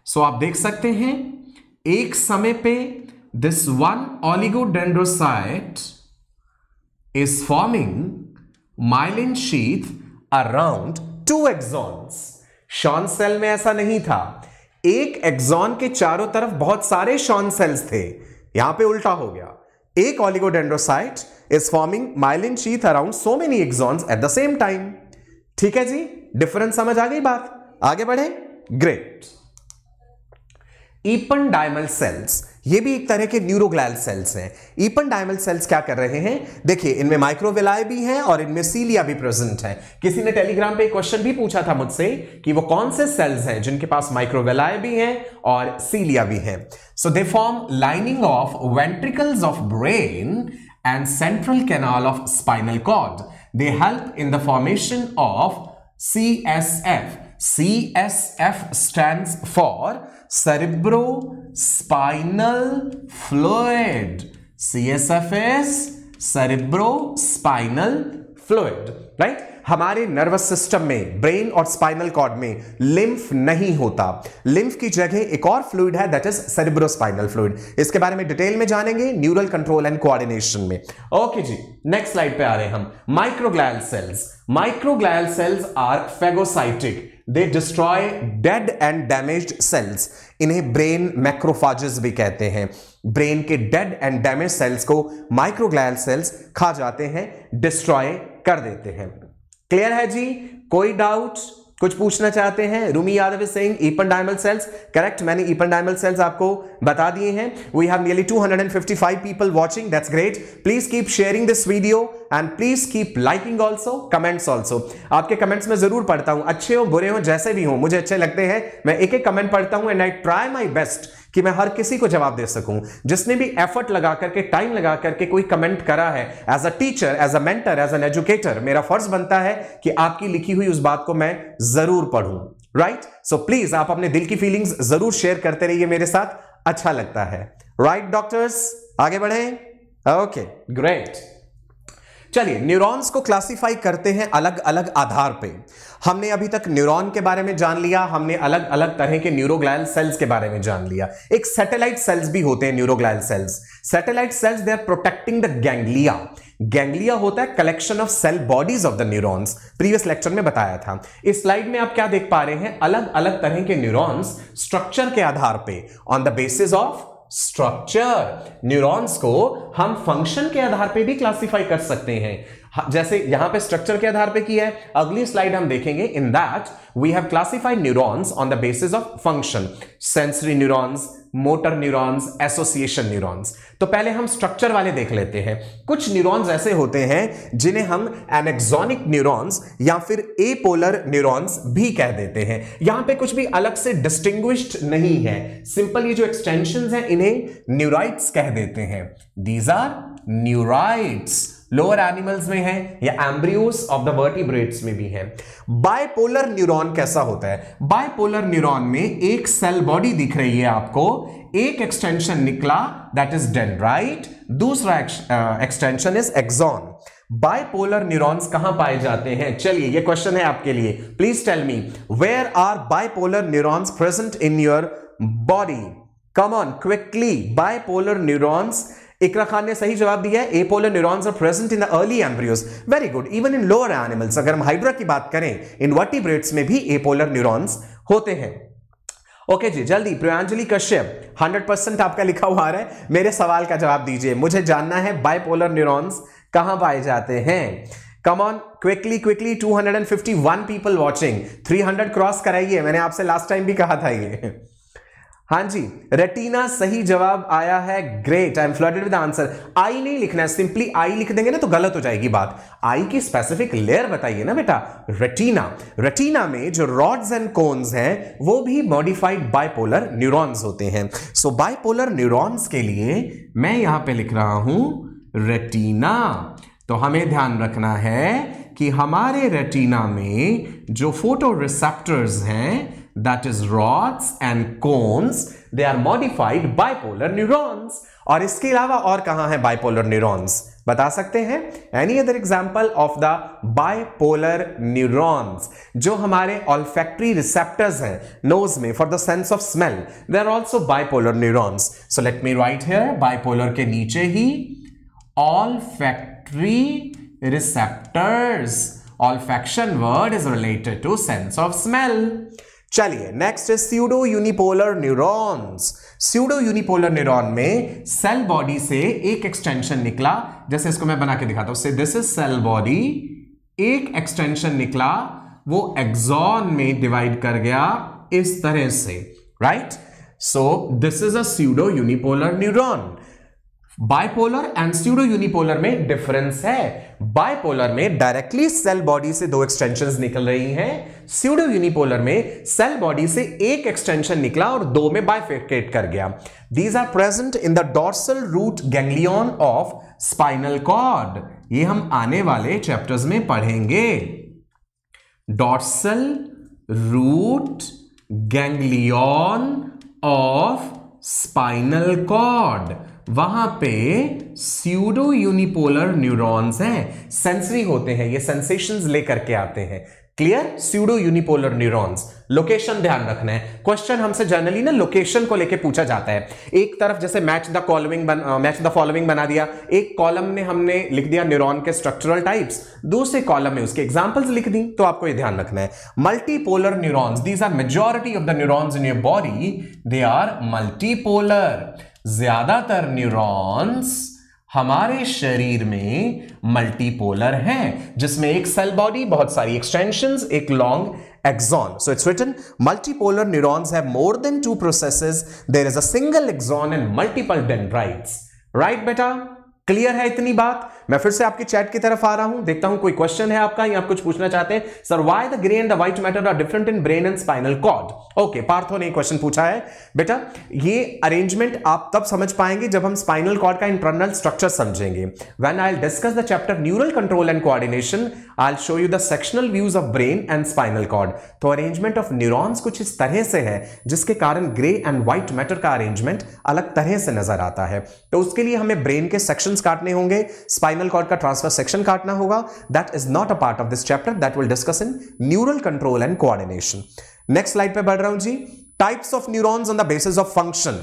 सो आप देख सकते हैं एक समय पे this one oligodendrocyte is forming myelin sheath around two axons. Schwann cell में ऐसा नहीं था, एक एक्सॉन के चारों तरफ बहुत सारे श्वान सेल्स थे. यहां पे उल्टा हो गया, एक oligodendrocyte is forming myelin sheath around so many axons at the same time. ठीक है जी, डिफरेंस समझ आ गई बात? आगे बढ़े, ग्रेट. एपेंडाइमल सेल्स, ये भी एक तरह के न्यूरोग्लियल सेल्स हैं. एपेंडाइमल सेल्स क्या कर रहे हैं? देखिए इनमें माइक्रोविलाई भी हैं और इनमें सीलिया भी प्रेजेंट है. किसी ने टेलीग्राम पे क्वेश्चन भी पूछा था मुझसे कि वो कौन से सेल्स हैं जिनके पास माइक्रोविलाई भी हैं और सीलिया भी हैं. So they form lining of ventricles of brain and central canal of spinal cord. They help in the formation of CSF. CSF stands for cerebrospinal fluid. CSF is cerebrospinal fluid, right? हमारे नर्वस सिस्टम में, ब्रेन और स्पाइनल कॉर्ड में लिम्फ नहीं होता. लिम्फ की जगह एक और फ्लूइड है, दैट इज सेरेब्रोस्पाइनल फ्लूइड. इसके बारे में डिटेल में जानेंगे न्यूरल कंट्रोल एंड कोऑर्डिनेशन में. ओके जी, नेक्स्ट स्लाइड पे आ रहे हैं हम. Microglial cells. Microglial cells are phagocytic. They destroy dead and damaged cells. इन्हें brain macrophages भी कहते हैं. Brain के dead and damaged cells को microglial cells खा जाते हैं, destroy कर देते हैं. Clear है जी? कोई doubt, कुछ पूछना चाहते हैं? Rumi Yadav is saying ependymal cells. Correct, मैंने ependymal cells आपको बता दिए हैं. We have nearly 255 people watching. That's great. Please keep sharing this video. And please keep liking also, comments also. आपके कमेंट्स में जरूर पढ़ता हूं, अच्छे हो बुरे हो जैसे भी हो मुझे अच्छे लगते हैं. मैं एक एक कमेंट पढ़ता हूं and I try my best कि मैं हर किसी को जवाब दे सकूं. जिसने भी एफर्ट लगा करके टाइम लगा करके कोई कमेंट करा है, as a teacher, as a mentor, as an educator मेरा फर्ज बनता है कि आपकी लिखी हुई उस बात को मैं जरूर पढ़ूं, राइट? सो प्लीज आप अपने दिल की फीलिंग्स जरूर शेयर करते रहिए मेरे साथ, अच्छा लगता है, राइट डॉक्टर्स? आगे बढ़े, ओके ग्रेट. चलिए न्यूरॉन्स को क्लासिफाई करते हैं अलग अलग आधार पे। हमने अभी तक न्यूरॉन के बारे में जान लिया, हमने अलग अलग तरह के न्यूरोग्लायल सेल्स के बारे में जान लिया। एक सैटेलाइट सेल्स भी होते हैं neuroglial cells. Satellite cells they are protecting the ganglia. Ganglia होता है collection of cell bodies of the neurons, previous lecture में बताया था। इस स्लाइड में आप क्या देख पा रहे हैं, अलग अलग तरह के न्यूरॉन्स स्ट्रक्चर के आधार पे, on the basis of structure. Neurons को हम फंक्शन के आधार पे भी क्लासिफाई कर सकते हैं, जैसे यहां पे स्ट्रक्चर के आधार पे किया है। अगली स्लाइड हम देखेंगे, in that we have classified neurons on the basis of function, sensory neurons, motor neurons, association neurons. तो पहले हम स्ट्रक्चर वाले देख लेते हैं। कुछ न्यूरॉन्स ऐसे होते हैं जिन्हें हम एनेक्सोनिक न्यूरॉन्स या फिर एपोलर न्यूरॉन्स भी कह देते हैं। यहां पे कुछ भी अलग से डिस्टिंग्विश्ड नहीं है, सिंपल ये जो एक्सटेंशंस हैं इन्हें न्यूराइट्स कह देते हैं। These are neurites, lower animals में है या एम्ब्रियोस ऑफ द वर्टिब्रेट्स में भी है। बाइपोलर न्यूरॉन कैसा होता है? बाइपोलर न्यूरॉन में एक सेल बॉडी दिख रही है आपको, एक एक्सटेंशन निकला दैट इज डेंड्राइट, दूसरा extension is axon. Bipolar neurons कहां पाए जाते हैं? चलिए ये क्वेश्चन है आपके लिए, please tell me where are bipolar neurons present in your body? Come on quickly. Bipolar neurons, Iqra Khan ने सही जवाब दिया है, apolar neurons are present in the early embryos. Very good. Even in lower animals, अगर हम हाइड्रा की बात करें, इन वर्टिब्रेट्स में भी एपोलर न्यूरॉन्स होते हैं। ओके जी, जल्दी प्रियांजलि कश्यप 100% आपका लिखा हुआ आ रहा है। मेरे सवाल का जवाब दीजिए, मुझे जानना है बाइपोलर न्यूरॉन्स कहां पाए जाते हैं। Come on quickly quickly. 251 people watching, 300 cross कराइए, मैंने आपसे लास्ट टाइम भी कहा था ये। हाँ जी, रेटिना सही जवाब आया है, great. I am flooded with answer. I नहीं लिखना है, सिंपली आई लिख देंगे ना तो गलत हो जाएगी बात। आई की स्पेसिफिक लेयर बताइए ना बेटा, रेटिना। रेटिना में जो रॉड्स एंड कोन्स हैं वो भी मॉडिफाइड बाइपोलर न्यूरॉन्स होते हैं। सो बाइपोलर न्यूरॉन्स के लिए मैं यहां पे लिख रहा हूं रेटिना। तो हमें ध्यान रखना है कि हमारे रेटिना में जो फोटो रिसेप्टर्स हैं that is rods and cones, they are modified bipolar neurons। और इसके अलावा और कहाँ है bipolar neurons? बता सकते हैं any other example of the bipolar neurons? जो हमारे olfactory receptors हैं nose में for the sense of smell, they are also bipolar neurons। So let me write here, bipolar के नीचे ही olfactory receptors। Olfaction word is related to sense of smell। चलिए नेक्स्ट है pseudo unipolar neurons. Pseudo unipolar neuron में सेल बॉडी से एक एक्सटेंशन निकला, जैसे इसको मैं बना के दिखाता हूं, से दिस इज सेल बॉडी, एक एक्सटेंशन निकला वो एक्सॉन में डिवाइड कर गया इस तरह से, right. So this is a pseudo unipolar neuron. Bipolar and pseudo unipolar में डिफरेंस है। बाइपोलर में डायरेक्टली सेल बॉडी से दो एक्सटेंशंस निकल रही हैं, स्यूडो यूनिपोलर में सेल बॉडी से एक एक्सटेंशन निकला और दो में बाइफिकेट कर गया। These are present in the dorsal root ganglion of spinal cord. ये हम आने वाले चैप्टर्स में पढ़ेंगे, dorsal root ganglion of spinal cord. वहां पे स्यूडो यूनिपोलर न्यूरॉन्स हैं, सेंसरी होते हैं, ये सेंसेशंस लेकर के आते हैं। Clear? Pseudo unipolar neurons. Location ध्यान रखना है, क्वेश्चन हमसे जनरली ना लोकेशन को लेके पूछा जाता है। एक तरफ जैसे मैच द फॉलोइंग बना दिया, एक कॉलम में हमने लिख दिया न्यूरॉन के स्ट्रक्चरल टाइप्स, दूसरे कॉलम में उसके एग्जांपल्स लिख दी, तो आपको ये ध्यान रखना है। Multipolar neurons, these are majority of the neurons in your body, they are multipolar. ज्यादातर न्यूरॉन्स हमारे शरीर में मल्टीपोलर हैं, जिसमें एक सेल बॉडी, बहुत सारी एक्सटेंशंस, एक long axon. So it's written multipolar neurons have more than two processes, there is a single axon and multiple dendrites. Right बेटा, क्लियर है इतनी बात? मैं फिर से आपके चैट की तरफ आ रहा हूं, देखता हूं कोई क्वेश्चन है आपका या आप कुछ पूछना चाहते हैं। Sir why the grey and the white matter are different in brain and spinal cord? Okay, Partho ने क्वेश्चन पूछा है। बेटा ये अरेंजमेंट आप तब समझ पाएंगे जब हम स्पाइनल कॉर्ड का इंटरनल स्ट्रक्चर समझेंगे। When I will discuss the chapter neural control and coordination, I will show you the sectional views of brain and spinal cord. तो अरेंजमेंट ऑफ न्यूरॉन्स कुछ इस तरह से है जिसके कारण ग्रे एंड व्हाइट मैटर का अरेंजमेंट अलग तरह से नजर आता है। तो उसके लिए हमें ब्रेन के सेक्शन sections काटने होंगे, spinal cord का transverse section काटना होगा. That is not a part of this chapter. That will discuss in neural control and coordination. Next slide पे बढ़ रहा हूं जी. Types of neurons on the basis of function.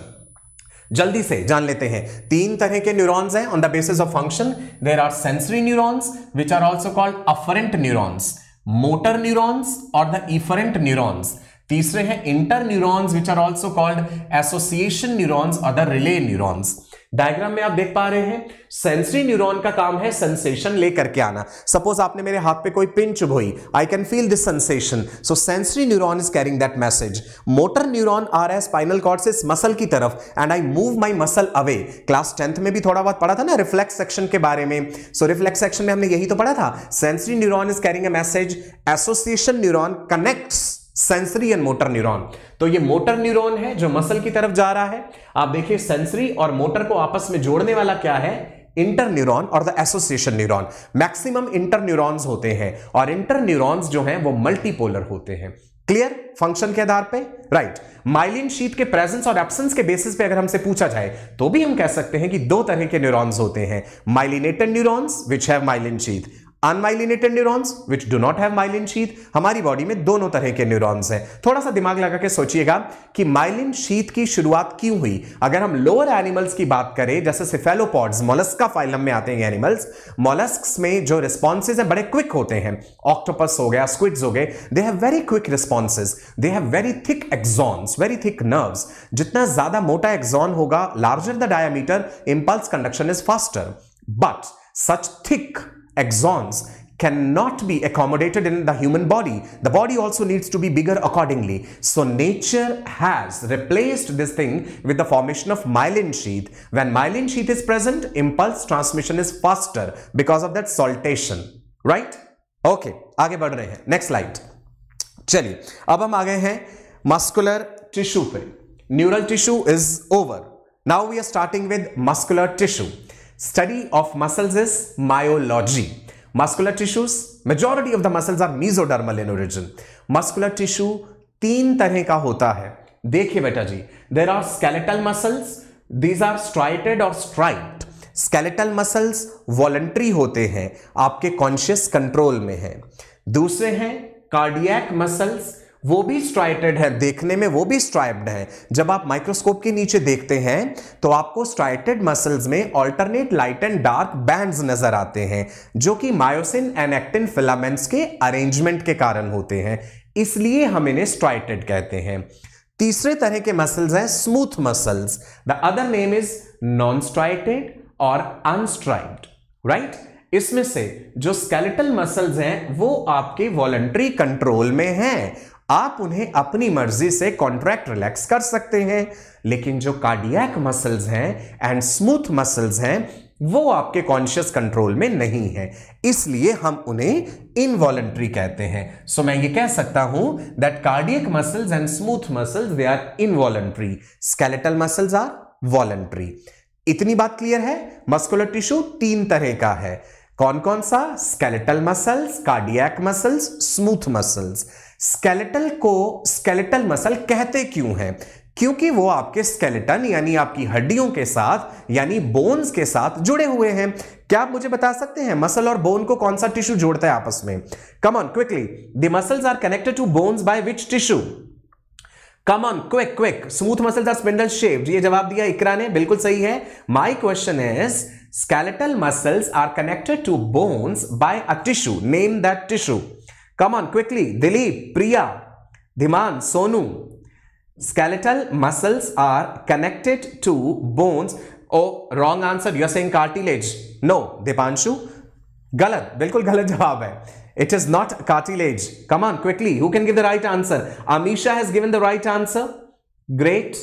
जल्दी से जान लेते हैं. तीन तरह के न्यूरॉन्स हैं on the basis of function. There are sensory neurons which are also called afferent neurons, motor neurons और द इफरेंट न्यूरॉन्स. तीसरे हैं inter neurons which are also called association neurons और द रिले न्यूरॉन्स. डायग्राम में आप देख पा रहे हैं सेंसरी न्यूरॉन का काम है सेंसेशन लेकर के आना. सपोज आपने मेरे हाथ पे कोई पिन चुभ हुई, I can feel this sensation, so sensory neuron is carrying that message. Motor neuron आ रहा है स्पाइनल कॉर्ड से इस मसल की तरफ, and I move my muscle away. Class 10th में भी थोड़ा बहुत पढ़ा था ना रिफ्लेक्स सेक्शन के बारे में. सो रिफ्लेक्स सेक्शन में हमने यही तो पढ़ा था, sensory neuron is carrying a message, association neuron connects sensory and motor neuron. तो ये मोटर न्यूरॉन है जो मसल की तरफ जा रहा है. आप देखिए सेंसरी और मोटर को आपस में जोड़ने वाला क्या है, इंटर न्यूरॉन और the association neuron. Maximum inter neurons होते हैं और इंटर न्यूरॉन्स जो हैं वो मल्टीपोलर होते हैं. क्लियर फंक्शन के आधार पे, राइट. माइलिन शीट के प्रेजेंस और एब्सेंस के बेसिस पे अगर हमसे पूछा जाए तो भी हम कह सकते हैं कि दो तरह के न्यूरॉन्स होते हैं, myelinated neurons which have myelin sheath, unmyelinated neurons which do not have myelin sheath. हमारी बॉडी में दोनों तरह के न्यूरॉन्स हैं. थोड़ा सा दिमाग लगा के सोचिएगा कि माइलिन शीथ की शुरुआत क्यों हुई. अगर हम लोअर एनिमल्स की बात करें जैसे सिफेलोपॉड्स, मोलस्का फाइलम में आते हैं एनिमल्स, मोलस्क्स में जो रिस्पॉन्सेज हैं बड़े क्विक होते हैं. ऑक्टोपस हो गया, स्क्विड्स हो गए, they have very quick responses, they have very thick axons, very thick nerves. जितना ज्यादा मोटा एक्सॉन होगा, larger the diameter, impulse conduction is faster. But such thick axons cannot be accommodated in the human body. The body also needs to be bigger accordingly. So nature has replaced this thing with the formation of myelin sheath. When myelin sheath is present, impulse transmission is faster because of that saltation. Right? Okay, आगे बढ़ रहे हैं. Next slide. चलिए, अब हम आ गए हैं muscular tissue पे. Neural tissue is over. Now we are starting with muscular tissue. Study of muscles is myology. Muscular tissues, majority of the muscles are mesodermal in origin. Muscular tissue तीन तरह का होता है. देखिए बेटा जी, there are skeletal muscles, these are striated or striped. Skeletal muscles voluntary होते हैं, आपके conscious control में हैं. दूसरे हैं cardiac muscles, वो भी स्ट्राइटेड है, देखने में वो भी स्ट्राइप्ड है. जब आप माइक्रोस्कोप के नीचे देखते हैं तो आपको स्ट्राइटेड मसल्स में alternate light and dark bands नजर आते हैं जो कि मायोसिन एंड एक्टिन फिलामेंट्स के अरेंजमेंट के कारण होते हैं, इसलिए हम इन्हें स्ट्राइटेड कहते हैं. तीसरे तरह के मसल्स हैं smooth muscles, the other name is non striated और अनस्ट्राइप्ड, राइट. इसमें से जो स्केलेटल मसल्स हैं वो आपके वॉलंटरी कंट्रोल में हैं, आप उन्हें अपनी मर्जी से कॉन्ट्रैक्ट रिलैक्स कर सकते हैं. लेकिन जो कार्डियक मसल्स हैं एंड स्मूथ मसल्स हैं वो आपके कॉन्शियस कंट्रोल में नहीं है, इसलिए हम उन्हें इनवॉलंटरी कहते हैं. सो मैं ये कह सकता हूं that cardiac muscles and smooth muscles they are involuntary, skeletal muscles are voluntary. इतनी बात क्लियर है. मस्कुलर टिश्यू तीन तरह का है, कौन कौन सा, skeletal muscles, cardiac muscles, smooth muscles. Skeletal को स्केलेटल मसल कहते क्यों हैं, क्योंकि वो आपके स्केलेटन यानी आपकी हड्डियों के साथ यानी बोन्स के साथ जुड़े हुए हैं. क्या आप मुझे बता सकते हैं मसल और बोन को कौन सा टिश्यू जोड़ता है आपस में? Come on quickly, the muscles are connected to bones by which tissue? Come on quick quick. Smooth muscles are spindle shaped, ये जवाब दिया इकरा ने, बिल्कुल सही है. My question is skeletal muscles are connected to bones by a tissue. Name that tissue. Come on quickly. Dilip, Priya, Dhiman, Sonu. Skeletal muscles are connected to bones. Oh, wrong answer. You are saying cartilage. No, Dipanshu. Galat. Bilkul galat jawab hai. It is not cartilage. Come on quickly. Who can give the right answer? Amisha has given the right answer. Great.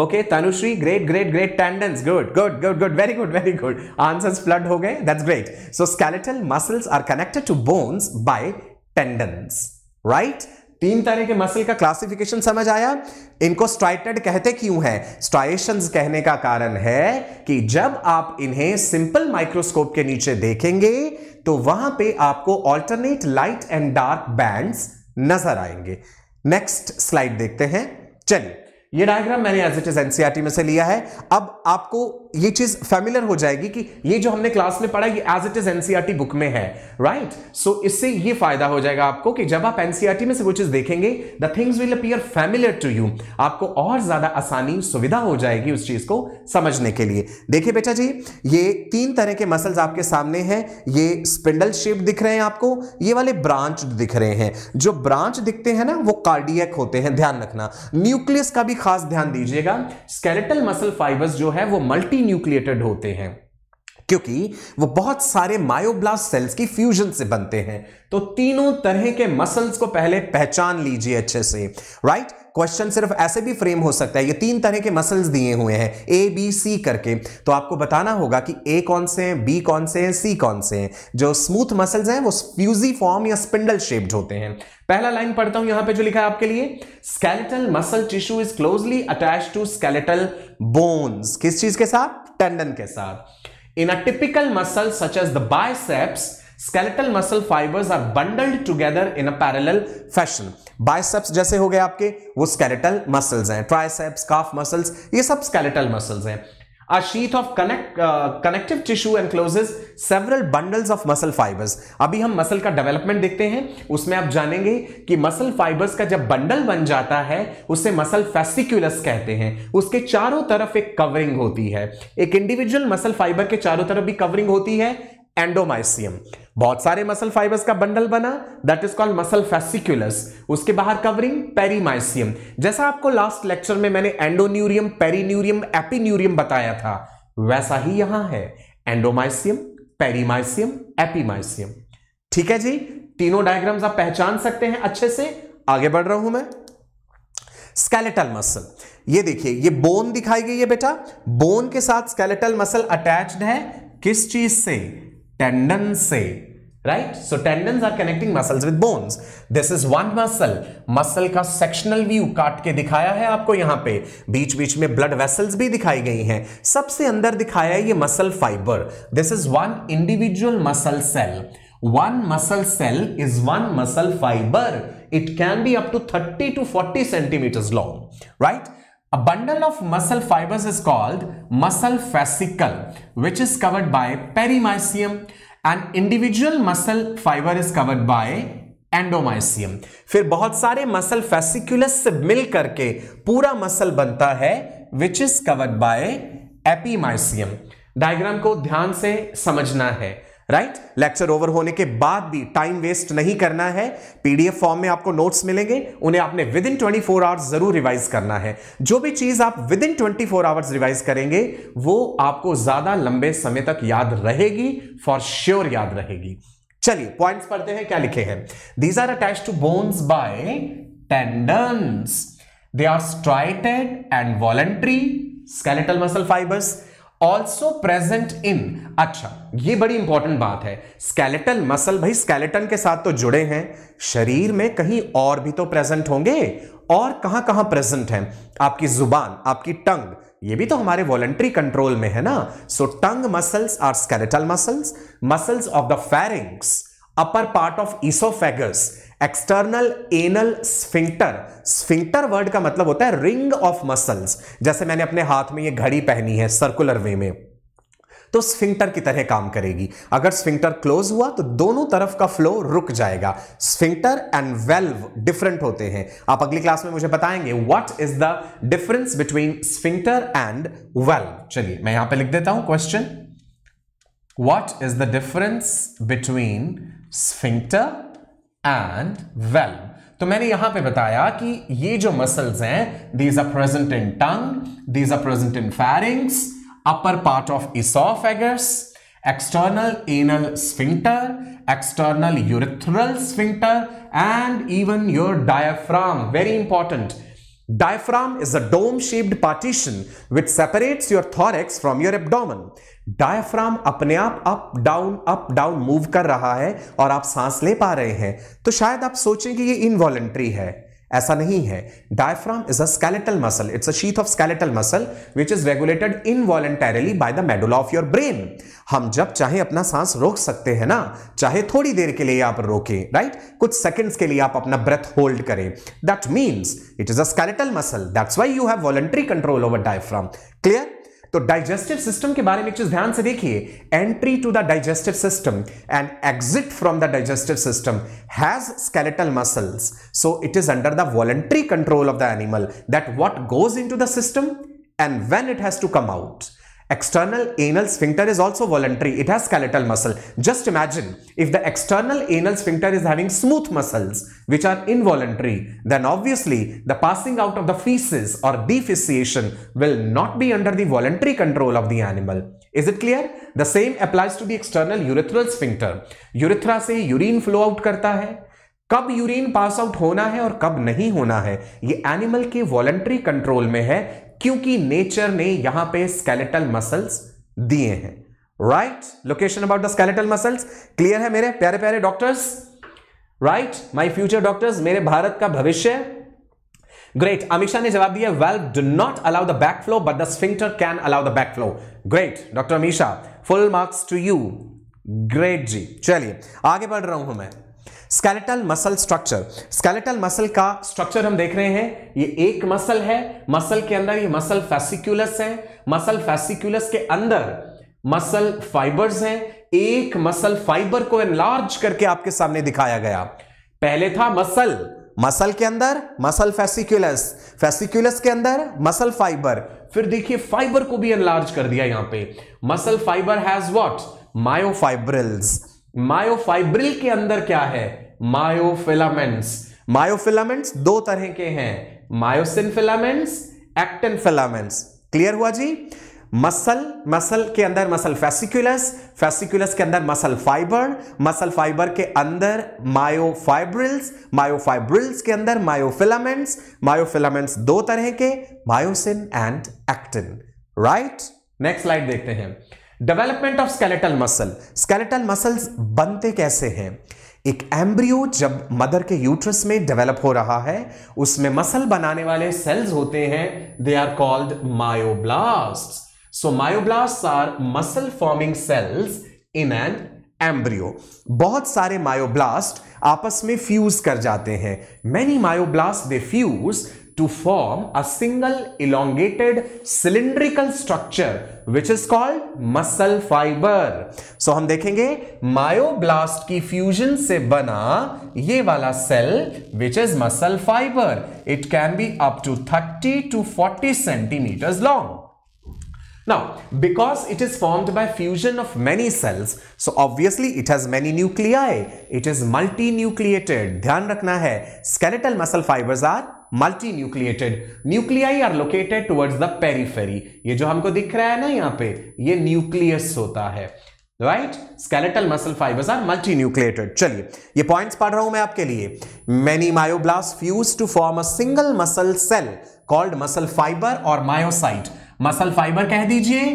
Okay, Tanushri, great, great, great. Tendons, good, good, good, good. Very good, very good. Answers flood ho gaye. That's great. So skeletal muscles are connected to bones by tendons, right? तीन तरह के मसल का क्लासिफिकेशन समझ आया. इनको स्ट्राइटेड कहते क्यों हैं? स्ट्राइएशंस कहने का कारण है कि जब आप इन्हें सिंपल माइक्रोस्कोप के नीचे देखेंगे तो वहां पे आपको alternate light and dark bands नजर आएंगे. नेक्स्ट स्लाइड देखते हैं. चलिए, ये डायग्राम मैंने एज इट इज एनसीईआरटी में से लिया है. अब आपको ये चीज फैमिलियर हो जाएगी कि ये जो हमने क्लास में पढ़ा ये as it is NCERT book में है, राइट? सो इससे ये फायदा हो जाएगा आपको कि जब आप एनसीईआरटी में से वो चीज देखेंगे the things will appear familiar to you, आपको और ज्यादा आसानी सुविधा हो जाएगी उस चीज को समझने के लिए। देखिए बेटा जी, ये तीन तरह के मसल्स आपके सामने हैं, ये स्पिंडल शेप दिख रहे हैं आपको, ये वाले ब्रांच दिख रहे हैं। जो ब्रांच दिखते हैं ना वो कार्डियक होते हैं, ध्यान रखना। न्यूक्लियस का भी खास ध्यान दीजिएगा, स्केलेटल मसल फाइबर्स जो है वो मल्टी न्यूक्लिएटेड होते हैं क्योंकि वो बहुत सारे मायोब्लास्ट सेल्स की फ्यूजन से बनते हैं। तो तीनों तरह के मसल्स को पहले पहचान लीजिए अच्छे से, राइट? क्वेश्चन सिर्फ ऐसे भी फ्रेम हो सकता है, ये तीन तरह के मसल्स दिए हुए हैं ए बी सी करके, तो आपको बताना होगा कि ए कौन से हैं, बी कौन से हैं, सी कौन से हैं। जो स्मूथ मसल्स हैं वो फ्यूजी फॉर्म या स्पिंडल शेप्ड होते हैं। पहला लाइन पढ़ता हूं यहां पे जो लिखा है आपके लिए, skeletal muscle tissue is closely attach to skeletal bones. किस चीज के साथ? टेंडन के साथ। In a typical muscle such as the biceps, skeletal muscle fibers are bundled together in a parallel fashion. Biceps जैसे हो गए आपके वो skeletal muscles हैं, triceps, calf muscles ये सब skeletal muscles हैं। A sheath of connective tissue encloses several bundles of muscle fibers. अभी हम मसल का डेवलपमेंट देखते हैं, उसमें आप जानेंगे कि मसल फाइबर्स का जब बंडल बन जाता है उसे मसल फैसिकुलस कहते हैं। उसके चारों तरफ एक कवरिंग होती है, एक इंडिविजुअल मसल फाइबर के चारों तरफ भी कवरिंग होती है, एंडोमाइसियम। बहुत सारे मसल फाइबर्स का बंडल बना, that is called muscle fasciculus. उसके बाहर कवरिंग पेरीमाइसियम। जैसा आपको लास्ट लेक्चर में मैंने एंडोन्यूरियम, पेरीन्यूरियम, एपीन्यूरियम बताया था, वैसा ही यहां है, एंडोमाइसियम, पेरीमाइसियम, एपीमाइसियम। ठीक है जी, तीनों डायग्राम्स आप पहचान सकते हैं अच्छे से। आगे बढ़ रहा हूं मैं, स्केलेटल मसल, ये देखिए ये बोन दिखाई गई है बेटा, बोन के साथ स्केलेटल मसल अटैच्ड है, किस चीज से? टेंडन से, right? So tendons are connecting muscles with bones. This is one muscle, muscle का सेक्शनल व्यू काट के दिखाया है आपको, यहां पे बीच बीच में ब्लड वेसल्स भी दिखाई गई हैं, सबसे अंदर दिखाया है ये muscle fibre. This is one individual muscle cell, one muscle cell is one muscle fibre, it can be up to 30 to 40 centimetres long, right? A bundle of muscle fibers is called muscle fascicle, which is covered by perimysium. An individual muscle fiber is covered by endomysium. फिर बहुत सारे muscle fasciculus से मिल करके पूरा muscle बनता है, which is covered by epimysium. Diagram को ध्यान से समझना है, राइट? लेक्चर ओवर होने के बाद भी टाइम वेस्ट नहीं करना है। पीडीएफ फॉर्म में आपको नोट्स मिलेंगे, उन्हें आपने विद इन 24 आवर्स जरूर रिवाइज करना है। जो भी चीज आप विद इन 24 आवर्स रिवाइज करेंगे वो आपको ज्यादा लंबे समय तक याद रहेगी, फॉर श्योर याद रहेगी। चलिए पॉइंट्स पढ़ते हैं, क्या लिखे हैं। These are attached to bones by tendons, they are striated and voluntary skeletal muscle fibres also present in. अच्छा ये बड़ी इंपॉर्टेंट बात है, स्केलेटल मसल भाई स्केलेटन के साथ तो जुड़े हैं, शरीर में कहीं और भी तो प्रेजेंट होंगे, और कहां कहां प्रेजेंट हैं? आपकी जुबान, आपकी टंग, ये भी तो हमारे वॉलंटरी कंट्रोल में है ना। So tongue muscles are skeletal muscles. Muscles of the pharynx, upper part of oesophagus, external anal sphincter. Sphincter word का मतलब होता है रिंग ऑफ मसल्स। जैसे मैंने अपने हाथ में ये घड़ी पहनी है सर्कुलर वे में, तो स्फिंक्टर की तरह काम करेगी। अगर स्फिंक्टर क्लोज हुआ तो दोनों तरफ का फ्लो रुक जाएगा। स्फिंक्टर एंड वेल्व डिफरेंट होते हैं, आप अगली क्लास में मुझे बताएंगे what is the difference between sphincter and valve. चलिए मैं यहां पर लिख देता हूं question, what is the difference between sphincter and valve. तो मैंने यहां पे बताया कि ये जो मसल्स हैं, these are present in tongue, these are present in pharynx, upper part of oesophagus, external anal sphincter, external urethral sphincter, and even your diaphragm. Very important, diaphragm is a dome shaped partition which separates your thorax from your abdomen. Diaphragm अपने आप अप डाउन मूव कर रहा है और आप सांस ले पा रहे हैं, तो शायद आप सोचें कि ये इनवॉलेंट्री है, ऐसा नहीं है। Diaphragm is a skeletal muscle, it's a sheath of skeletal muscle which is regulated involuntarily by the medulla of your brain. हम जब चाहे अपना सांस रोक सकते हैं ना, चाहे थोड़ी देर के लिए आप रोकें, राइट? कुछ सेकंड्स के लिए आप अपना ब्रेथ होल्ड करें, that means it is a skeletal muscle, that's why you have voluntary control over diaphragm. Clear? तो डाइजेस्टिव सिस्टम के बारे में एक चीज ध्यान से देखिए, entry to the digestive system and exit from the digestive system has skeletal muscles, so it is under the voluntary control of the animal that what goes into the system and when it has to come out. External anal sphincter is also voluntary. It has skeletal muscle. Just imagine if the external anal sphincter is having smooth muscles which are involuntary, then obviously the passing out of the feces or defecation will not be under the voluntary control of the animal. Is it clear? The same applies to the external urethral sphincter. Urethra से urine flow out करता है. कब यूरिन पास आउट होना है और कब नहीं होना है ये एनिमल के वॉलंटरी कंट्रोल में है, क्योंकि नेचर ने यहां पे स्केलेटल मसल्स दिए हैं. Right, location about the skeletal muscles clear है मेरे प्यारे प्यारे doctors? Right, my future doctors, मेरे भारत का भविष्य. ग्रेट, अमीषा ने जवाब दिया valve do not allow the back flow but the sphincter can allow the back flow. Great doctor Amisha, full marks to you. Great जी, चलिए आगे बढ़ रहा हूं मैं. Skeletal muscle structure, skeletal muscle का स्ट्रक्चर हम देख रहे हैं. ये एक मसल है, मसल के अंदर ये मसल फैसिक्यूलस है, मसल फैसिक्यूलस के अंदर मसल फाइबर्स हैं. एक मसल फाइबर को एनलार्ज करके आपके सामने दिखाया गया. पहले था मसल, मसल के अंदर मसल फैसिक्यूलस, फैसिक्यूलस के अंदर मसल फाइबर, फिर देखिए फाइबर को भी एनलार्ज कर दिया. यहां पे muscle fibre has what? Myofibrils. Myofibril के अंदर क्या है? मायोफिलामेंट्स. मायोफिलामेंट्स दो तरह के हैं, myosin filaments, actin filaments. Clear हुआ जी? मसल, मसल के अंदर मसल फैसिक्यूलस, फैसिक्यूलस के अंदर मसल फाइबर के अंदर मायोफाइब्रिल्स, मायोफाइब्रिल्स के अंदर मायोफिलामेंट्स, मायोफिलामेंट्स दो तरह के, myosin and actin. Right, next slide देखते हैं. Development of skeletal muscle. Skeletal muscles बनते कैसे हैं? एक एम्ब्रियो जब मदर के यूट्रस में डेवलप हो रहा है, उसमें मसल बनाने वाले सेल्स होते हैं, they are called myoblasts. So myoblasts are muscle forming cells in an embryo. बहुत सारे मायोब्लास्ट आपस में फ्यूज कर जाते हैं. Many myoblast they fuse to form a single elongated cylindrical structure which is called muscle fiber. So हम देखेंगे myoblast की fusion से बना ये वाला cell which is muscle fiber. It can be up to 30 to 40 centimeters long. Now, because it is formed by fusion of many cells, so obviously it has many nuclei. It is multinucleated. ध्यान रखना है, skeletal muscle fibers are multinucleated. Nuclei are located towards the periphery. ये जो हमको दिख रहा है ना यहाँ पे, ये nucleus होता है. Right? Skeletal muscle fibers are multinucleated. चलिए, ये points पढ़ रहा हूँ मैं आपके लिए. Many myoblasts fuse to form a single muscle cell called muscle fiber or myocyte. Muscle fiber कह दीजिए,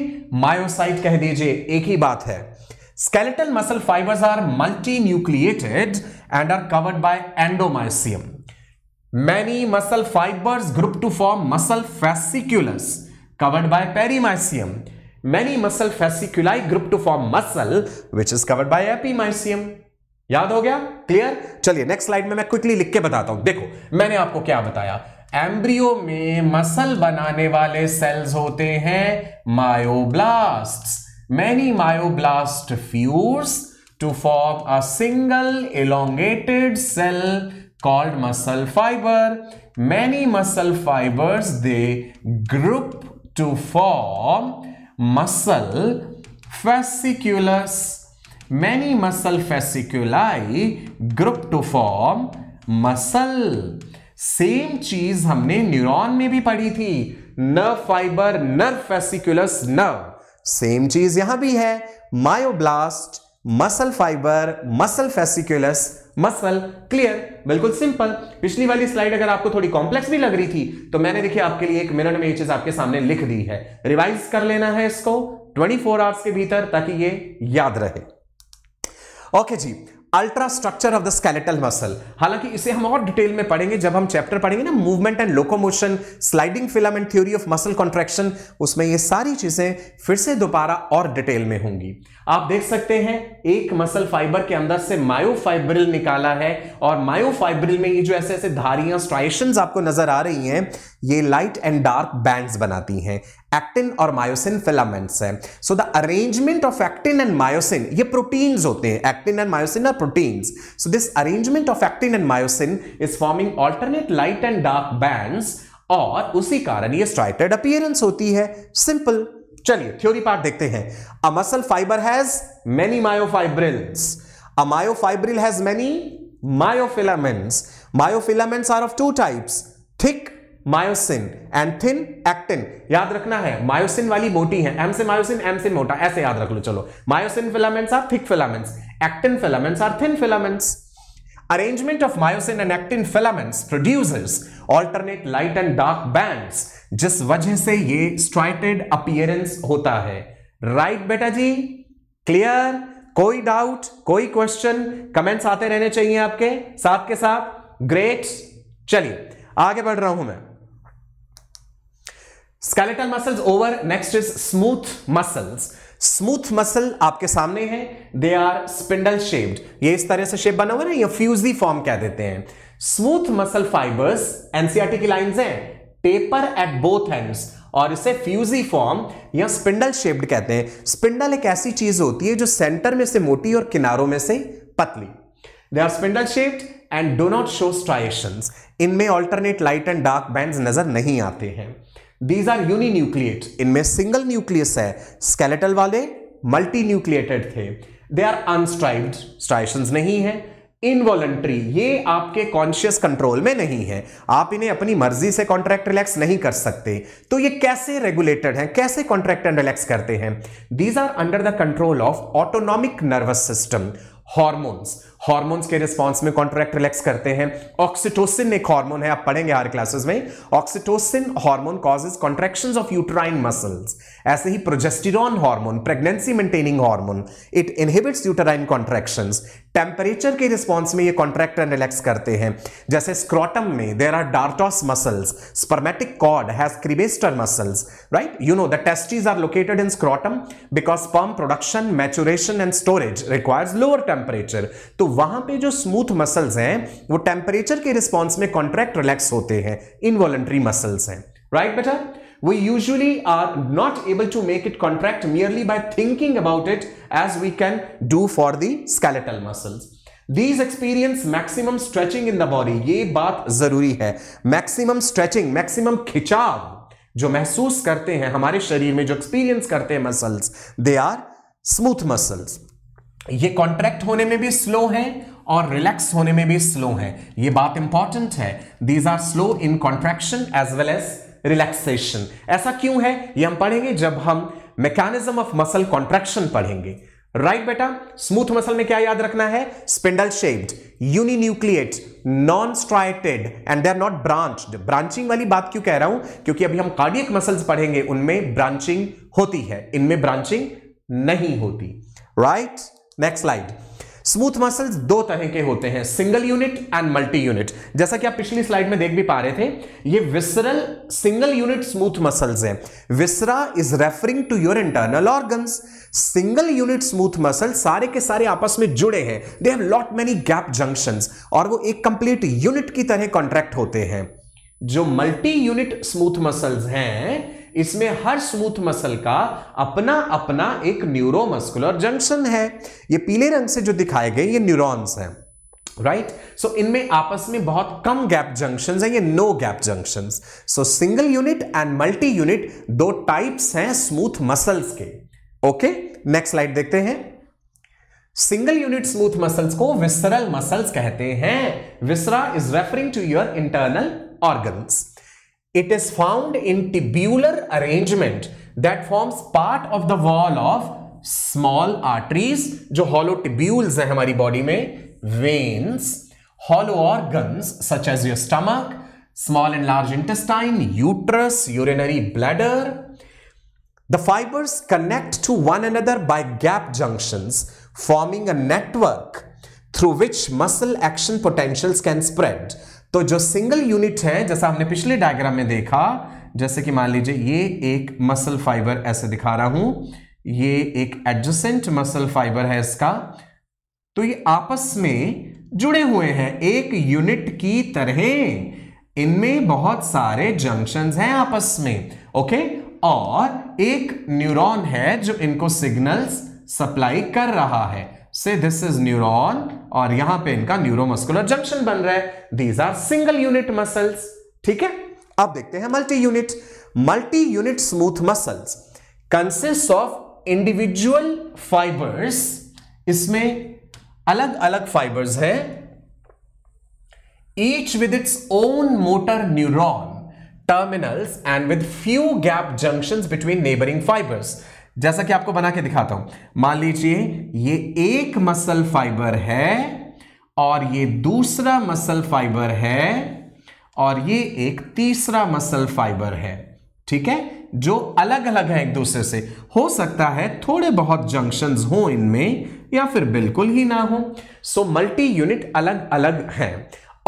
myocyte कह दीजिए, एक ही बात है. Skeletal muscle fibers are multinucleated and are covered by endomysium. Many muscle fibers group to form muscle fasciculus covered by perimysium. Many muscle fasciculi group to form muscle which is covered by epimysium. याद हो गया? क्लियर? चलिए नेक्स्ट स्लाइड में मैं क्विकली लिख के बताता हूं. देखो मैंने आपको क्या बताया, एम्ब्रियो में मसल बनाने वाले सेल्स होते हैं myoblasts. Many myoblast fuse to form a single elongated cell called muscle fiber. Many muscle fibers they group to form muscle fasciculus. Many muscle fasciculi group to form muscle. Same चीज हमने न्यूरॉन में भी पढ़ी थी, nerve fibre, nerve fasciculus, nerve. Same चीज यहां भी है, myoblast, muscle fibre, muscle fasciculus, muscle. Clear? बिल्कुल सिंपल. पिछली वाली स्लाइड अगर आपको थोड़ी कॉम्प्लेक्स भी लग रही थी तो मैंने देखिए आपके लिए एक मिनट में ये चीज आपके सामने लिख दी है. रिवाइज कर लेना है इसको 24 आवर्स के भीतर ताकि ये याद रहे. ओके जी, ultra structure of the skeletal muscle. हालांकि इसे हम और डिटेल में पढ़ेंगे जब हम चैप्टर पढ़ेंगे ना movement and locomotion, sliding filament theory of muscle contraction, उसमें ये सारी चीजें फिर से दोबारा और डिटेल में होंगी। आप देख सकते हैं एक मसल फाइबर के अंदर से मायोफाइब्रिल निकाला है और मायोफाइब्रिल में ये जो ऐसे ऐसे धारियां स्ट्राइशंस आपको नजर आ रही हैं ये लाइट एंड डार्क बैंड्स बनाती हैं, एक्टिन और मायोसिन फिलामेंट्स हैं। So the arrangement of actin and myosin, ये प्रोटीन्स होते हैं, actin and myosin are proteins. So this arrangement of actin and myosin is forming alternate light and dark bands और उसी कारण ये स्ट्राइटेड अपीयरेंस होती है। सिंपल। चलिए थ्योरी पार्ट देखते हैं। A muscle fibre has many myofibrils, a myofibril has many myofilaments. Myofilaments are of two types, thick myosin and thin actin. याद रखना है मायोसिन वाली मोटी है, एम से मायोसिन, एम से मोटा, ऐसे याद रख लो। चलो, myosin filaments are thick filaments, actin filaments are thin filaments. Arrangement of myosin and actin filaments produces alternate light and dark bands, जिस वजह से ये striated appearance होता है। Right बेटा जी, clear? कोई doubt, कोई question, comments आते रहने चाहिए आपके साथ के साथ। Great, चलिए आगे बढ़ रहा हूं मैं। Skeletal muscles over, next is smooth muscles। Smooth muscle आपके सामने हैं, दे आर स्पिंडल शेप्ड, ये इस तरह से शेप बना हुआ ना, ये फ्यूजी फॉर्म कह देते हैं। स्मूथ मसल फाइबर्स एनसीईआरटी की लाइंस हैं, टेपर एट बोथ एंड्स और इसे फ्यूजी फॉर्म या स्पिंडल शेप्ड कहते हैं। स्पिंडल एक ऐसी चीज होती है जो सेंटर में से मोटी और किनारों में से पतली। They are spindle shaped and do not show striations, इनमें alternate light and dark bands नजर नहीं आते हैं। These are यूनिन्यूक्लिएट, इनमें सिंगल न्यूक्लियस है, स्केलेटल वाले मल्टी न्यूक्लिएटेड थे। They are unstriped, स्ट्राइशंस नहीं है। Involuntary, ये आपके कॉन्शियस कंट्रोल में नहीं है, आप इन्हें अपनी मर्जी से कॉन्ट्रैक्ट रिलैक्स नहीं कर सकते। तो ये कैसे रेगुलेटेड हैं, कैसे कॉन्ट्रैक्ट एंड रिलैक्स करते हैं? These are under the control of autonomic nervous system। Hormones, hormones के रिस्पॉन्स में कॉन्ट्रैक्ट रिलैक्स करते हैं। ऑक्सीटोसिन एक हार्मोन है, आप पढ़ेंगे हर क्लासेस में। Oxytocin hormone causes contractions of uterine muscles. ऐसे ही progesterone hormone, pregnancy maintaining hormone, it inhibits uterine contractions. Temperature के रिस्पॉन्स में ये कॉन्ट्रैक्ट एंड रिलैक्स करते हैं। जैसे स्क्रॉटम में there are dartos muscles, spermatic cord has cremaster muscles, right? You know the testis are located in scrotum because sperm production, maturation and storage requires lower temperature. तो वहां पे जो स्मूथ मसल्स हैं वो टेम्परेचर के रिस्पॉन्स में कॉन्ट्रैक्ट रिलैक्स होते हैं, इनवॉलंटरी मसल्स हैं, राइट बेटा? We usually are not able to make it contract merely by thinking about it as we can do for the skeletal muscles. These experience maximum stretching in the body. ये बात जरूरी है, maximum stretching, maximum खिंचाव जो महसूस करते हैं हमारे शरीर में, जो एक्सपीरियंस करते हैं muscles, they are smooth muscles. ये कॉन्ट्रैक्ट होने में भी स्लो है और रिलैक्स होने में भी स्लो है, ये बात इंपॉर्टेंट है। These are slow in contraction as well as relaxation. ऐसा क्यों है ये हम पढ़ेंगे जब हम मैकेनिज्म ऑफ मसल कॉन्ट्रैक्शन पढ़ेंगे, राइट बेटा? स्मूथ मसल में क्या याद रखना है? Spindle shaped, uninucleate, non striated and they are not branched. Branching वाली बात क्यों कह रहा हूं, क्योंकि अभी हम कार्डियक मसल्स पढ़ेंगे, उनमें ब्रांचिंग होती है, इनमें ब्रांचिंग नहीं होती, right? Next slide. Smooth muscles दो तरह के होते हैं, single unit and multi unit. जैसा कि आप पिछली स्लाइड में देख भी पा रहे थे, ये visceral single unit smooth muscles हैं। Viscera is referring to your internal organs. Single unit smooth muscle सारे के सारे आपस में जुड़े हैं, they have lot many gap junctions और वो एक कंप्लीट यूनिट की तरह कॉन्ट्रैक्ट होते हैं। जो मल्टी यूनिट स्मूथ मसल्स हैं, इसमें हर स्मूथ मसल का अपना अपना एक न्यूरोमस्कुलर जंक्शन है। ये पीले रंग से जो दिखाए गए ये न्यूरॉन्स हैं, राइट? सो इनमें आपस में बहुत कम गैप जंक्शंस हैं, ये no gap junctions. So single unit and multi unit दो टाइप्स हैं स्मूथ मसल्स के। ओके, नेक्स्ट स्लाइड देखते हैं। सिंगल यूनिट स्मूथ मसल्स को विसरल मसल्स कहते हैं। Viscera is referring to your internal organs. It is found in tubular arrangement that forms part of the wall of small arteries, जो hollow tubules हैं हमारी body में, veins, hollow organs such as your stomach, small and large intestine, uterus, urinary bladder. The fibers connect to one another by gap junctions, forming a network through which muscle action potentials can spread. तो जो सिंगल यूनिट है, जैसा हमने पिछले डायग्राम में देखा, जैसे कि मान लीजिए ये एक मसल फाइबर ऐसे दिखा रहा हूं, ये एक एडजेसेंट मसल फाइबर है इसका, तो ये आपस में जुड़े हुए हैं एक यूनिट की तरह, इनमें बहुत सारे जंक्शंस हैं आपस में, ओके, और एक न्यूरॉन है जो इनको सिग्नल्स सप्लाई कर रहा है, से दिस इज न्यूरॉन, और यहां पे इनका न्यूरोमस्कुलर जंक्शन बन रहा है, these are single unit muscles, ठीक है। अब देखते हैं multi unit smooth muscles consist of individual fibres, इसमें अलग अलग फाइबर्स है, each with its own motor neuron terminals and with few gap junctions between neighbouring fibres. जैसा कि आपको बना के दिखाता हूं, मान लीजिए ये एक मसल फाइबर है और ये दूसरा मसल फाइबर है और ये एक तीसरा मसल फाइबर है, ठीक है, जो अलग अलग है एक दूसरे से, हो सकता है थोड़े बहुत जंक्शंस हो इनमें या फिर बिल्कुल ही ना हो। सो मल्टी यूनिट अलग अलग हैं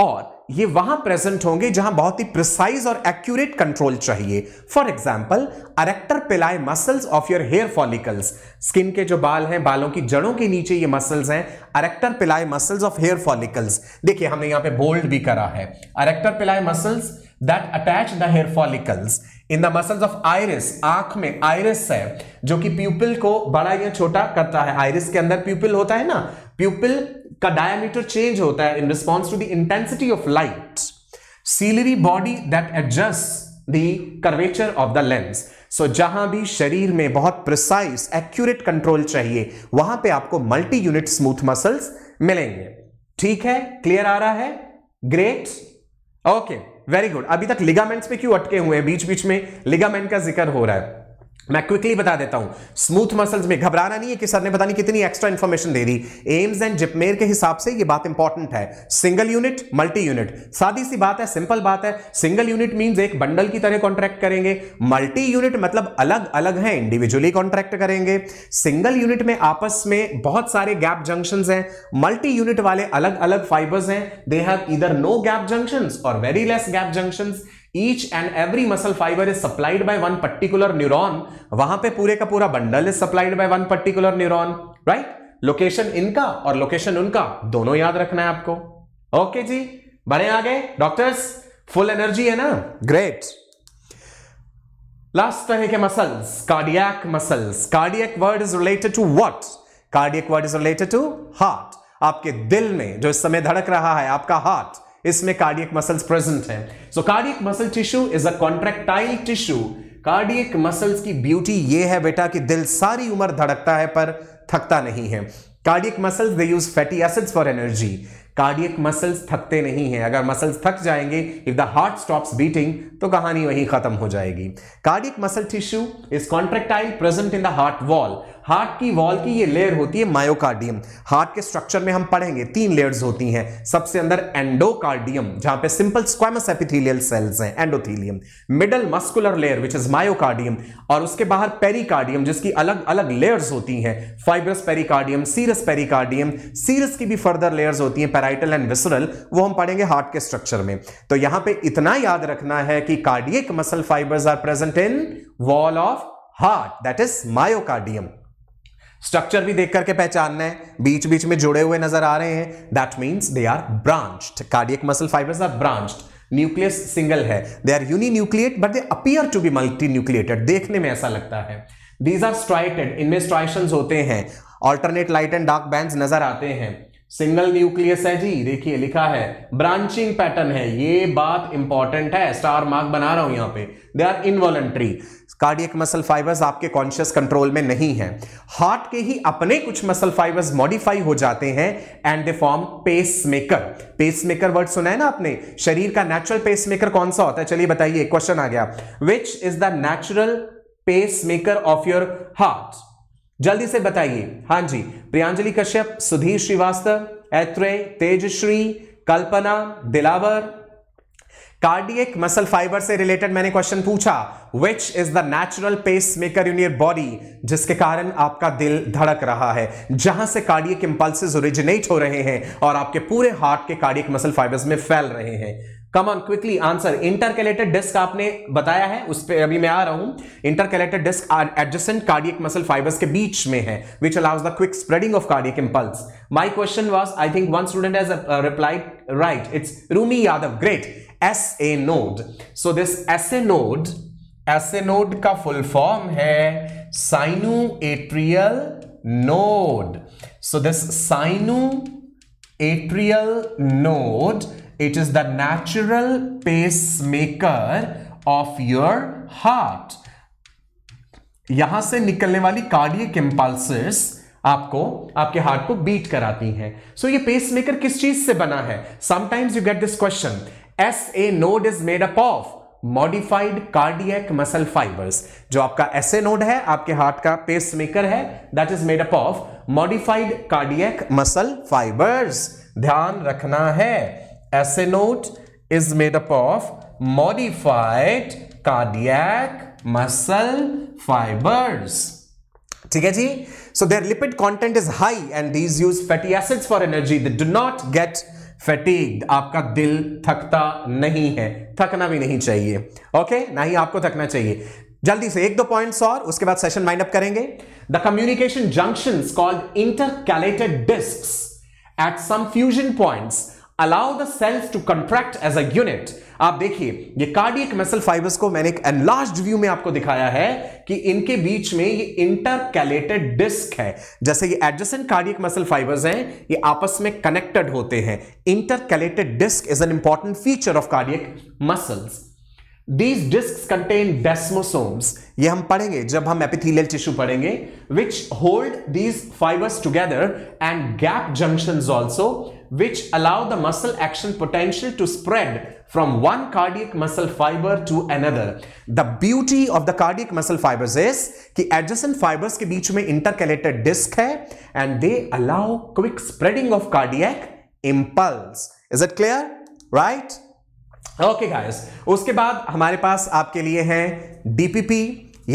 और ये वहां प्रेजेंट होंगे जहां बहुत ही प्रिसाइज और एक्यूरेट कंट्रोल चाहिए। For example, arrector pili muscles of your hair follicles, skin के जो बाल हैं, बालों की जड़ों के नीचे ये मसल्स हैं, अरेक्टर pili muscles of hair follicles. देखिए हमने यहां पे बोल्ड भी करा है, arrector pili muscles that attach the hair follicles in the muscles of iris, आंख में आइरिस है जो कि प्यूपिल को बड़ा या छोटा करता है, आइरिस के अंदर प्यूपिल होता है ना, प्यूपिल का डायमीटर चेंज होता है in response to the intensity of light. Ciliary body that adjust the curvature of the lens. So जहां भी शरीर में बहुत प्रिसाइज एक्यूरेट कंट्रोल चाहिए वहां पे आपको मल्टी यूनिट स्मूथ मसल्स मिलेंगे, ठीक है, क्लियर आ रहा है, ग्रेट, ओके, वेरी गुड। अभी तक लिगामेंट्स पे क्यों अटके हुए हैं, बीच बीच में लिगामेंट का जिक्र हो रहा है, मैं क्विकली बता देता हूं। स्मूथ मसल्स में घबराना नहीं है कि सर ने पता नहीं कितनी एक्स्ट्रा इंफॉर्मेशन दे दी, एम्स एंड जिपमेर के हिसाब से ये बात इंपॉर्टेंट है, सिंगल यूनिट मल्टी यूनिट, सादी सी बात है, सिंपल बात है, सिंगल यूनिट मींस एक बंडल की तरह कॉन्ट्रैक्ट करेंगे, मल्टी यूनिट मतलब अलग अलग है, इंडिविजुअली कॉन्ट्रैक्ट करेंगे, सिंगल यूनिट में आपस में बहुत सारे गैप जंक्शंस हैं, मल्टी यूनिट वाले अलग अलग फाइबर्स हैं, they have either no gap junctions और very less gap junctions, each and every muscle fibre is supplied by one particular neuron, वहां पे पूरे का पूरा bundle is supplied by one particular neuron, right, location इनका और लोकेशन उनका दोनों याद रखना है आपको, ओके जी, बने आगे डॉक्टर्स, फुल एनर्जी है ना, ग्रेट। लास्ट तरह के muscles cardiac muscles, cardiac word is related to what, cardiac word is related to heart, आपके दिल में जो इस समय धड़क रहा है आपका हार्ट, इसमें कार्डियक मसल्स प्रेजेंट हैं। So cardiac muscle tissue is a contractile tissue, cardiac muscles की ब्यूटी ये है बेटा कि दिल सारी उम्र धड़कता है पर थकता नहीं है। Cardiac muscles they use fatty acids for energy, cardiac muscles थकते नहीं हैं, अगर मसल्स थक जाएंगे if the heart stops beating तो कहानी वहीं खत्म हो जाएगी। Cardiac muscle tissue is contractile present in the heart wall, heart की वॉल की ये लेयर होती है मायोकार्डियम, हार्ट के स्ट्रक्चर में हम पढ़ेंगे 3 लेयर्स होती हैं, सबसे अंदर एंडोकार्डियम जहां पे सिंपल स्क्वैमस एपिथेलियल सेल्स हैं endothelium, middle muscular layer which is myocardium, और उसके बाहर पेरिकार्डियम जिसकी अलग अलग लेयर्स होती हैं, fibrous pericardium, serous pericardium, serous की भी फर्दर लेयर्स होती हैं पैराइटल एंड विसरल, वो हम पढ़ेंगे हार्ट के स्ट्रक्चर में। तो यहां पे इतना याद रखना है कि cardiac muscle fibres are present in wall of heart that is myocardium. Structure भी देख करके पहचानना है, बीच बीच में जुड़े हुए नजर आ रहे हैं, that means they are branched, cardiac muscle fibres are branched, nucleus single है, they are uninucleate but they appear to be multi nucleated, देखने में ऐसा लगता है, दीज आर स्ट्राइटेड, इनमें स्ट्राइशंस होते हैं, alternate light and dark bands नजर आते हैं, सिंगल न्यूक्लियस है जी, देखिए लिखा है, ब्रांचिंग पैटर्न है, ये बात इंपॉर्टेंट है, स्टार मार्क बना रहा हूं यहां पे, they are involuntary, cardiac muscle fibres आपके कॉन्शियस कंट्रोल में नहीं है, हार्ट के ही अपने कुछ मसल फाइबर्स मॉडिफाई हो जाते हैं and they form pacemaker. Pacemaker word सुना है ना आपने, शरीर का नेचुरल पेसमेकर कौन सा होता है, चलिए बताइए, क्वेश्चन आ गया, which is the natural pacemaker of your heart, जल्दी से बताइए, हां जी, Priyanjali Kashyap, Sudhir Srivastava, Aitreya, Tejashri, Kalpana, Dilawar. Cardiac muscle fibre से रिलेटेड मैंने क्वेश्चन पूछा, which is the natural pacemaker in your body, जिसके कारण आपका दिल धड़क रहा है, जहां से कार्डियक इंपल्सेस ओरिजिनेट हो रहे हैं और आपके पूरे हार्ट के कार्डियक मसल फाइबर्स में फैल रहे हैं। Come on quickly answer. Intercalated disc आपने बताया है, उस पर अभी मैं आ रहा हूं। Intercalated disc adjacent cardiac muscle fibres के बीच में है, which allows the quick spreading of cardiac impulse. My question was, I think one student has replied right, it's Rumi Yadav, great. SA node, so this SA node का फुल फॉर्म है sinoatrial node. So this sinoatrial node, it is the natural pacemaker of your heart। यहां से निकलने वाली कार्डियक इंपल्सेस आपको, आपके हार्ट को बीट कराती हैं। So ये pacemaker किस चीज से बना है? Sometimes you get this question, SA node is made up of modified cardiac muscle fibers। जो आपका SA node है, आपके हार्ट का pacemaker है, that is made up of modified cardiac muscle fibers। ध्यान रखना है, SA node is made up of modified cardiac muscle fibers। ठीक है जी। So their lipid content is high and these use fatty acids for energy। They do not get Fatigued, आपका दिल थकता नहीं है, थकना भी नहीं चाहिए। ओके, ना ही आपको थकना चाहिए। जल्दी से एक दो पॉइंट्स और उसके बाद सेशन वाइंड अप करेंगे। The communication junctions called intercalated discs at some fusion points allow the cells to contract as a unit। आप देखिए, ये कार्डियक मसल फाइबर्स को मैंने एक enlarged व्यू में आपको दिखाया है कि इनके बीच में ये इंटरकैलेटेड डिस्क है। जैसे ये एडजेसेंट कार्डियक मसल फाइबर्स हैं, ये आपस में कनेक्टेड होते हैं। Intercalated disc is an important feature of cardiac muscles. These discs contain desmosomes, ये हम पढ़ेंगे जब हम एपिथेलियल टिश्यू पढ़ेंगे, which hold these fibers together and gap junctions also, which allow the muscle action potential to spread from one cardiac muscle fiber to another। The beauty of the cardiac muscle fibers is कि adjacent fibers के बीच में intercalated disc है and they allow quick spreading of cardiac impulse। Is it clear? Right? Okay guys, उसके बाद हमारे पास आपके लिए हैं DPP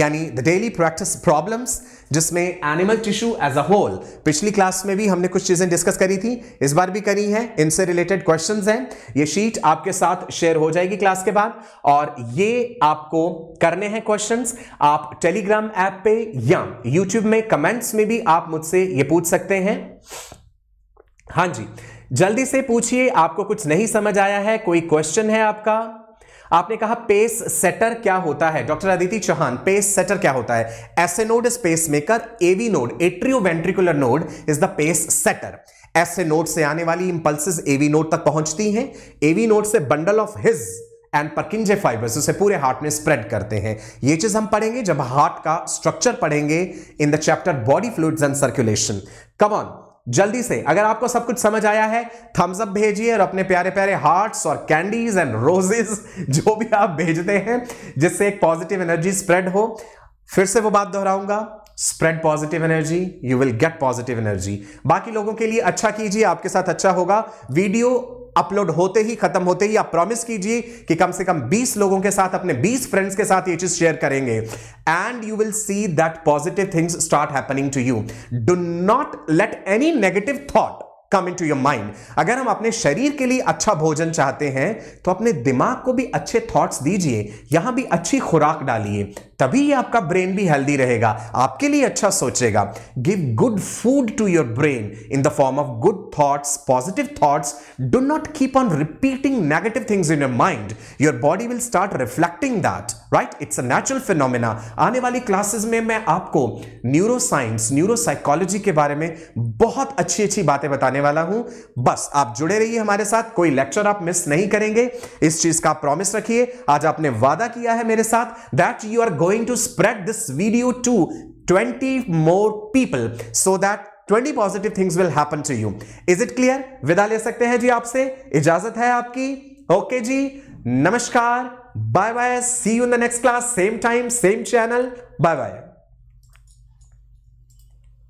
यानी द डेली प्रैक्टिस प्रॉब्लम्स, जिसमें animal tissue as a whole, पिछली क्लास में भी हमने कुछ चीजें डिस्कस करी थी, इस बार भी करी हैं, इनसे रिलेटेड क्वेश्चंस हैं। ये शीट आपके साथ शेयर हो जाएगी क्लास के बाद, और ये आपको करने हैं क्वेश्चंस। आप टेलीग्राम ऐप पे या यूट्यूब में कमेंट्स में भी आप मुझसे ये पूछ सकते हैं। हाँ जी, जल्दी से पूछिए, आपको कुछ नहीं समझ आया है, कोई क्वेश्चन है आपका। आपने कहा पेस सेटर क्या होता है, doctor Aditi Chauhan, pace setter क्या होता है? SA node is pacemaker, AV node, atrioventricular node is the pace setter. SA node से आने वाली इंपल्सेस एवी नोड तक पहुंचती हैं, एवी नोड से bundle of His and Purkinje fibres उसे पूरे हार्ट में स्प्रेड करते हैं। ये चीज हम पढ़ेंगे जब हार्ट का स्ट्रक्चर पढ़ेंगे in the chapter body fluids and circulation. Come on, जल्दी से, अगर आपको सब कुछ समझ आया है थम्स अप भेजिए, और अपने प्यारे प्यारे हार्ट्स और कैंडीज एंड रोजेज जो भी आप भेजते हैं, जिससे एक पॉजिटिव एनर्जी स्प्रेड हो। फिर से वो बात दोहराऊंगा, spread positive energy, you will get positive energy. बाकी लोगों के लिए अच्छा कीजिए, आपके साथ अच्छा होगा। वीडियो अपलोड होते ही, खत्म होते ही, आप प्रॉमिस कीजिए कि कम से कम 20 लोगों के साथ, अपने 20 फ्रेंड्स के साथ ये चीज शेयर करेंगे, and you will see that positive things start happening to you. Do not let any negative thought come into your mind. अगर हम अपने शरीर के लिए अच्छा भोजन चाहते हैं तो अपने दिमाग को भी अच्छे थॉट्स दीजिए, यहां भी अच्छी खुराक डालिए, तभी ये आपका ब्रेन भी हेल्दी रहेगा, आपके लिए अच्छा सोचेगा। Give good food to your brain in the form of good thoughts, positive thoughts. Do not keep on repeating negative things in your mind, your body will start reflecting that, right? It's a natural phenomena. आने वाली क्लासेस में मैं आपको न्यूरोसाइंस, न्यूरोसाइकोलॉजी के बारे में बहुत अच्छी अच्छी बातें बताने वाला हूं। बस आप जुड़े रहिए हमारे साथ, कोई लेक्चर आप मिस नहीं करेंगे, इस चीज का प्रॉमिस रखिए। आज आपने वादा किया है मेरे साथ that you are going to spread this video to 20 more people so that 20 positive things will happen to you। Is it clear? विदा ले सकते हैं जी आपसे, इजाजत है आपकी। Okay जी, नमस्कार, bye bye, see you in the next class, same time, same channel, bye bye।